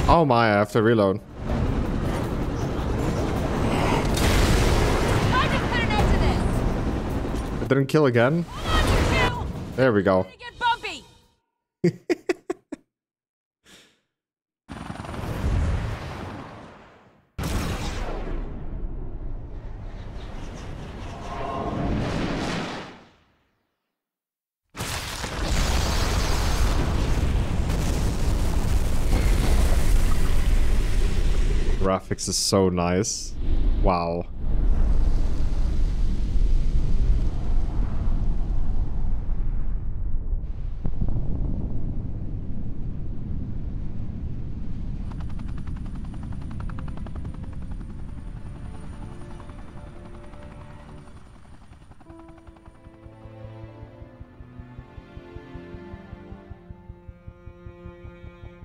Oh my, I have to reload. I just put an end to this. It didn't kill again? Hold on, you two. There we go. Get bumpy. Graphics is so nice. Wow.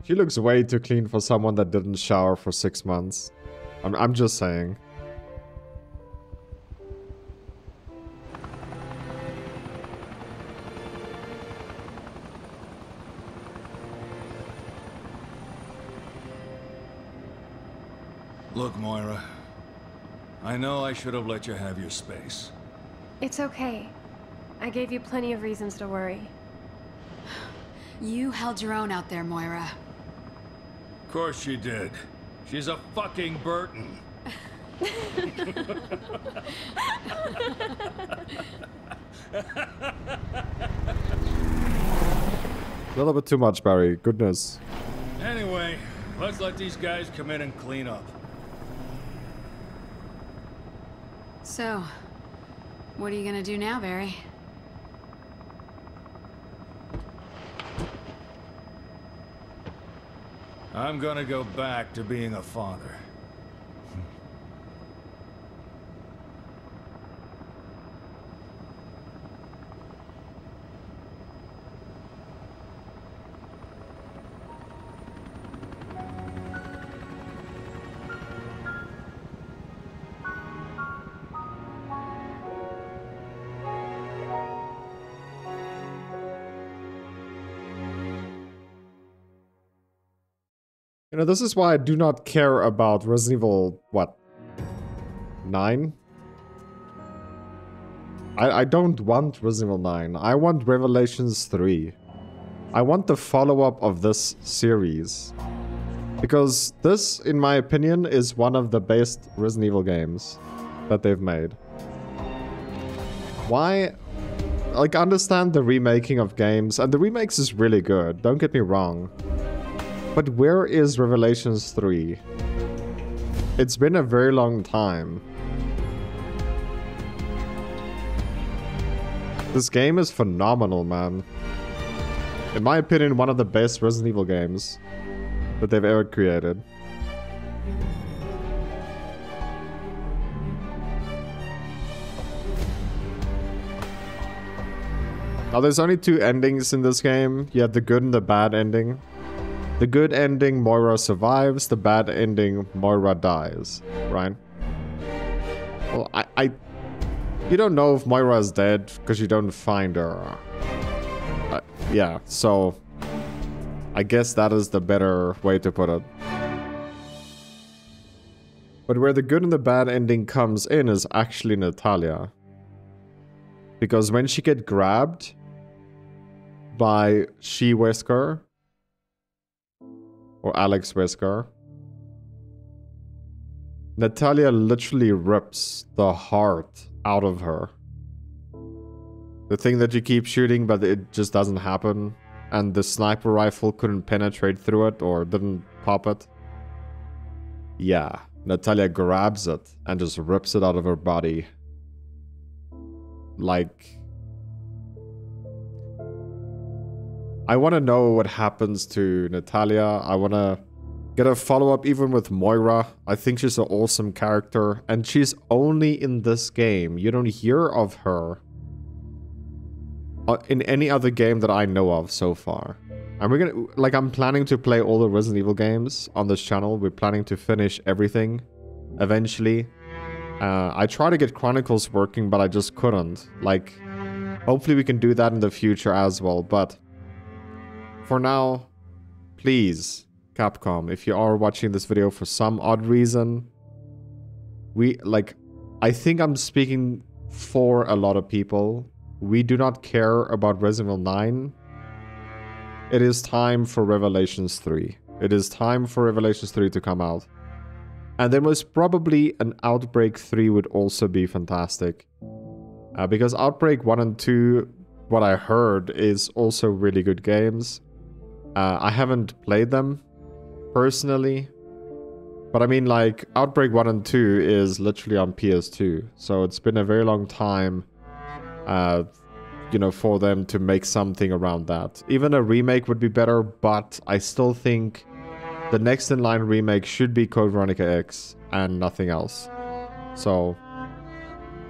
She looks way too clean for someone that didn't shower for six months. I'm, I'm just saying. Look, Moira. I know I should have let you have your space. It's okay. I gave you plenty of reasons to worry. You held your own out there, Moira. Of course she did. She's a fucking Burton. A little bit too much, Barry. Goodness. Anyway, let's let these guys come in and clean up. So, what are you gonna do now, Barry? I'm gonna go back to being a father. You know, this is why I do not care about Resident Evil, what, nine? I, I don't want Resident Evil nine. I want Revelations three. I want the follow-up of this series. Because this, in my opinion, is one of the best Resident Evil games that they've made. Why? Like, I understand the remaking of games, and the remakes is really good, don't get me wrong. But where is Revelations three? It's been a very long time. This game is phenomenal, man. In my opinion, one of the best Resident Evil games that they've ever created. Now, there's only two endings in this game. You have the good and the bad ending. The good ending, Moira survives. The bad ending, Moira dies. Right? Well, I... I you don't know if Moira is dead because you don't find her. Uh, yeah, so... I guess that is the better way to put it. But where the good and the bad ending comes in is actually Natalia. Because when she gets grabbed... by she Wesker... or Alex Wesker, Natalia literally rips the heart out of her. The thing that you keep shooting, but it just doesn't happen. And the sniper rifle couldn't penetrate through it or didn't pop it. Yeah, Natalia grabs it and just rips it out of her body. Like... I want to know what happens to Natalia. I want to get a follow-up even with Moira. I think she's an awesome character. And she's only in this game. You don't hear of her in any other game that I know of so far. And we're gonna, like, I'm planning to play all the Resident Evil games on this channel. We're planning to finish everything eventually. Uh, I tried to get Chronicles working, but I just couldn't. Like, hopefully we can do that in the future as well, but... for now, please, Capcom, if you are watching this video for some odd reason, we, like, I think I'm speaking for a lot of people. We do not care about Resident Evil nine. It is time for Revelations three. It is time for Revelations three to come out. And there was probably an Outbreak three would also be fantastic. Uh, because Outbreak one and two, what I heard, is also really good games. Uh, I haven't played them personally, but I mean, like, Outbreak one and two is literally on P S two, so it's been a very long time, uh, you know, for them to make something around that. Even a remake would be better, but I still think the next in line remake should be Code Veronica X and nothing else. So,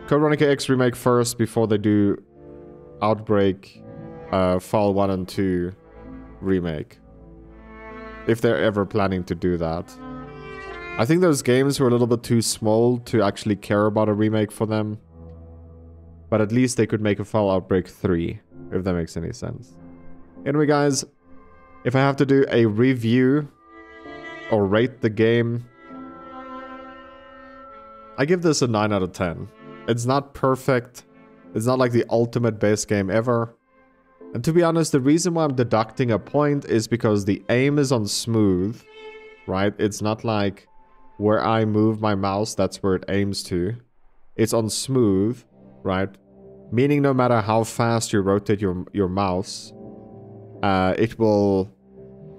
Code Veronica X remake first before they do Outbreak, uh, Fall one and two remake. If they're ever planning to do that. I think those games were a little bit too small to actually care about a remake for them. But at least they could make a Fall Outbreak three, if that makes any sense. Anyway, guys, if I have to do a review or rate the game, I give this a nine out of ten. It's not perfect. It's not like the ultimate best game ever. And to be honest, the reason why I'm deducting a point is because the aim is on smooth, right? It's not like where I move my mouse, that's where it aims to. It's on smooth, right? Meaning no matter how fast you rotate your your mouse, uh, it will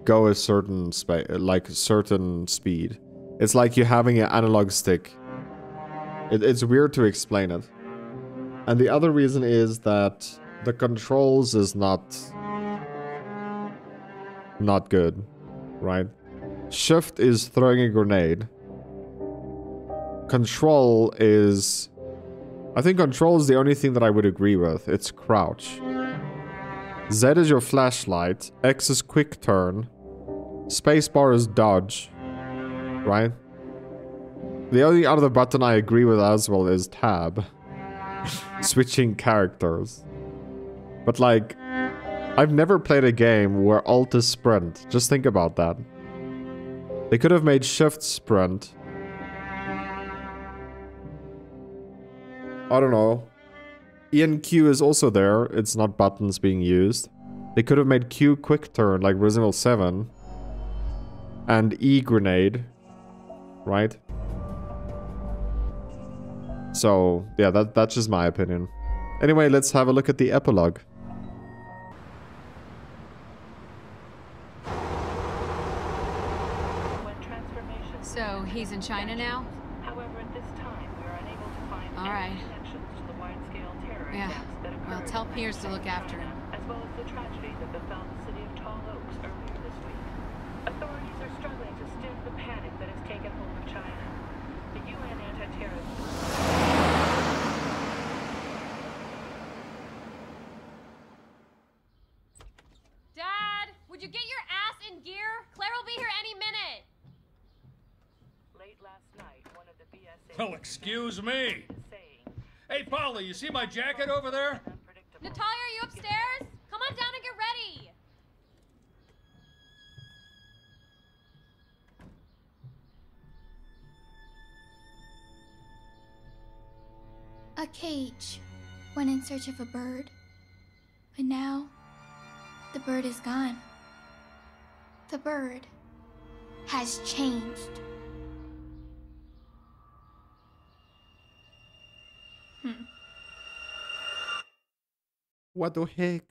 go a certain spa like a certain speed. It's like you having an analog stick. It, it's weird to explain it. And the other reason is that the controls is not not good, right? Shift is throwing a grenade. Control is... I think control is the only thing that I would agree with. It's crouch. Z is your flashlight. X is quick turn. Spacebar is dodge. Right? The only other button I agree with as well is tab. Switching characters. But like... I've never played a game where alt is sprint. Just think about that. They could have made shift sprint. I don't know. E and Q is also there. It's not buttons being used. They could have made Q quick turn like Resident Evil seven. And E grenade. Right? So, yeah, that, that's just my opinion. Anyway, let's have a look at the epilogue. So, he's in China now? However, at this time, we are unable to find any connections to the wide-scale terror attacks that occurred. Well, tell Pierce to look after him. As well as the tragedy that befell the city of Tall Oaks earlier this week. Authorities are struggling to stem the panic that has taken hold of China. The U N anti-terrorist... Dad! Would you get your ass in gear? Claire will be here any minute! Oh, excuse me. Hey, Polly, you see my jacket over there? Natalia, are you upstairs? Come on down and get ready. A cage went in search of a bird, but now the bird is gone. The bird has changed. Hmm. What the heck?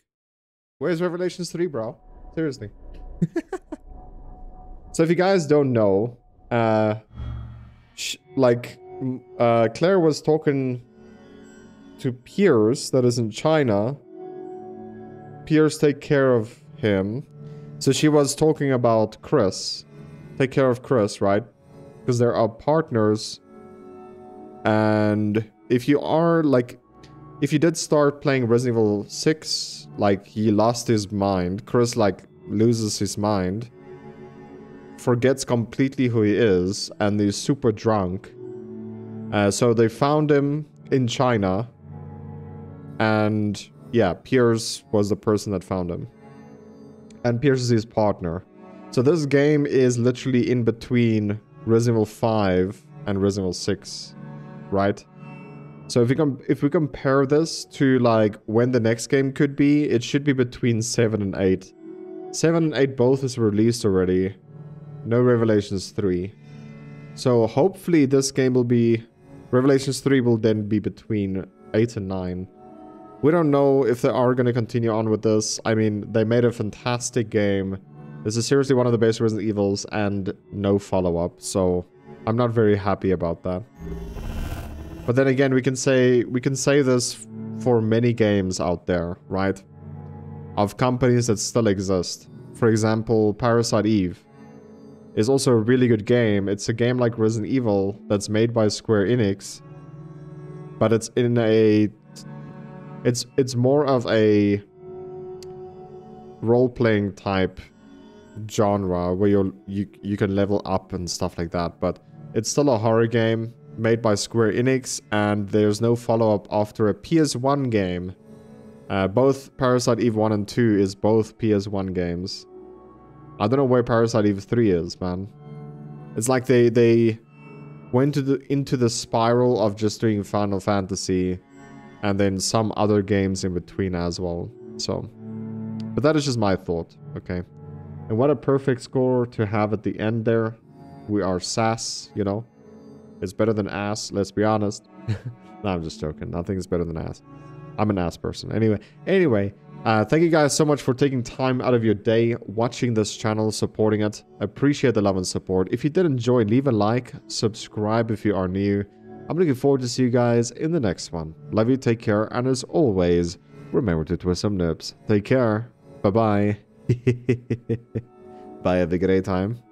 Where's Revelations three, bro? Seriously. So if you guys don't know, uh, sh like, uh, Claire was talking to Pierce that is in China. Pierce take care of him. So she was talking about Chris. Take care of Chris, right? Because there are partners. And... if you are, like, if you did start playing Resident Evil six, like, he lost his mind. Chris, like, loses his mind. Forgets completely who he is, and he's super drunk. Uh, so they found him in China. And, yeah, Pierce was the person that found him. And Pierce is his partner. So this game is literally in between Resident Evil five and Resident Evil six, right? So if we, com if we compare this to, like, when the next game could be, it should be between seven and eight. seven and eight both is released already. No Revelations three. So hopefully this game will be... Revelations three will then be between eight and nine. We don't know if they are going to continue on with this. I mean, they made a fantastic game. This is seriously one of the best Resident Evils and no follow-up. So I'm not very happy about that. But then again, we can say we can say this for many games out there, right? Of companies that still exist. For example, Parasite Eve is also a really good game. It's a game like Resident Evil that's made by Square Enix, but it's in a it's it's more of a role-playing type genre where you you you can level up and stuff like that. But it's still a horror game. Made by Square Enix, and there's no follow-up after a P S one game. Uh, both Parasite Eve one and two is both P S one games. I don't know where Parasite Eve three is, man. It's like they they went to the, into the spiral of just doing Final Fantasy, and then some other games in between as well. So, but that is just my thought, okay? And what a perfect score to have at the end there. we are sass, you know? It's better than ass, let's be honest. No, I'm just joking. Nothing's better than ass. I'm an ass person. Anyway, anyway, uh, thank you guys so much for taking time out of your day, watching this channel, supporting it. Appreciate the love and support. If you did enjoy, leave a like, subscribe if you are new. I'm looking forward to see you guys in the next one. Love you, take care, and as always, remember to twist some nips. Take care. Bye-bye. Bye, have a great time.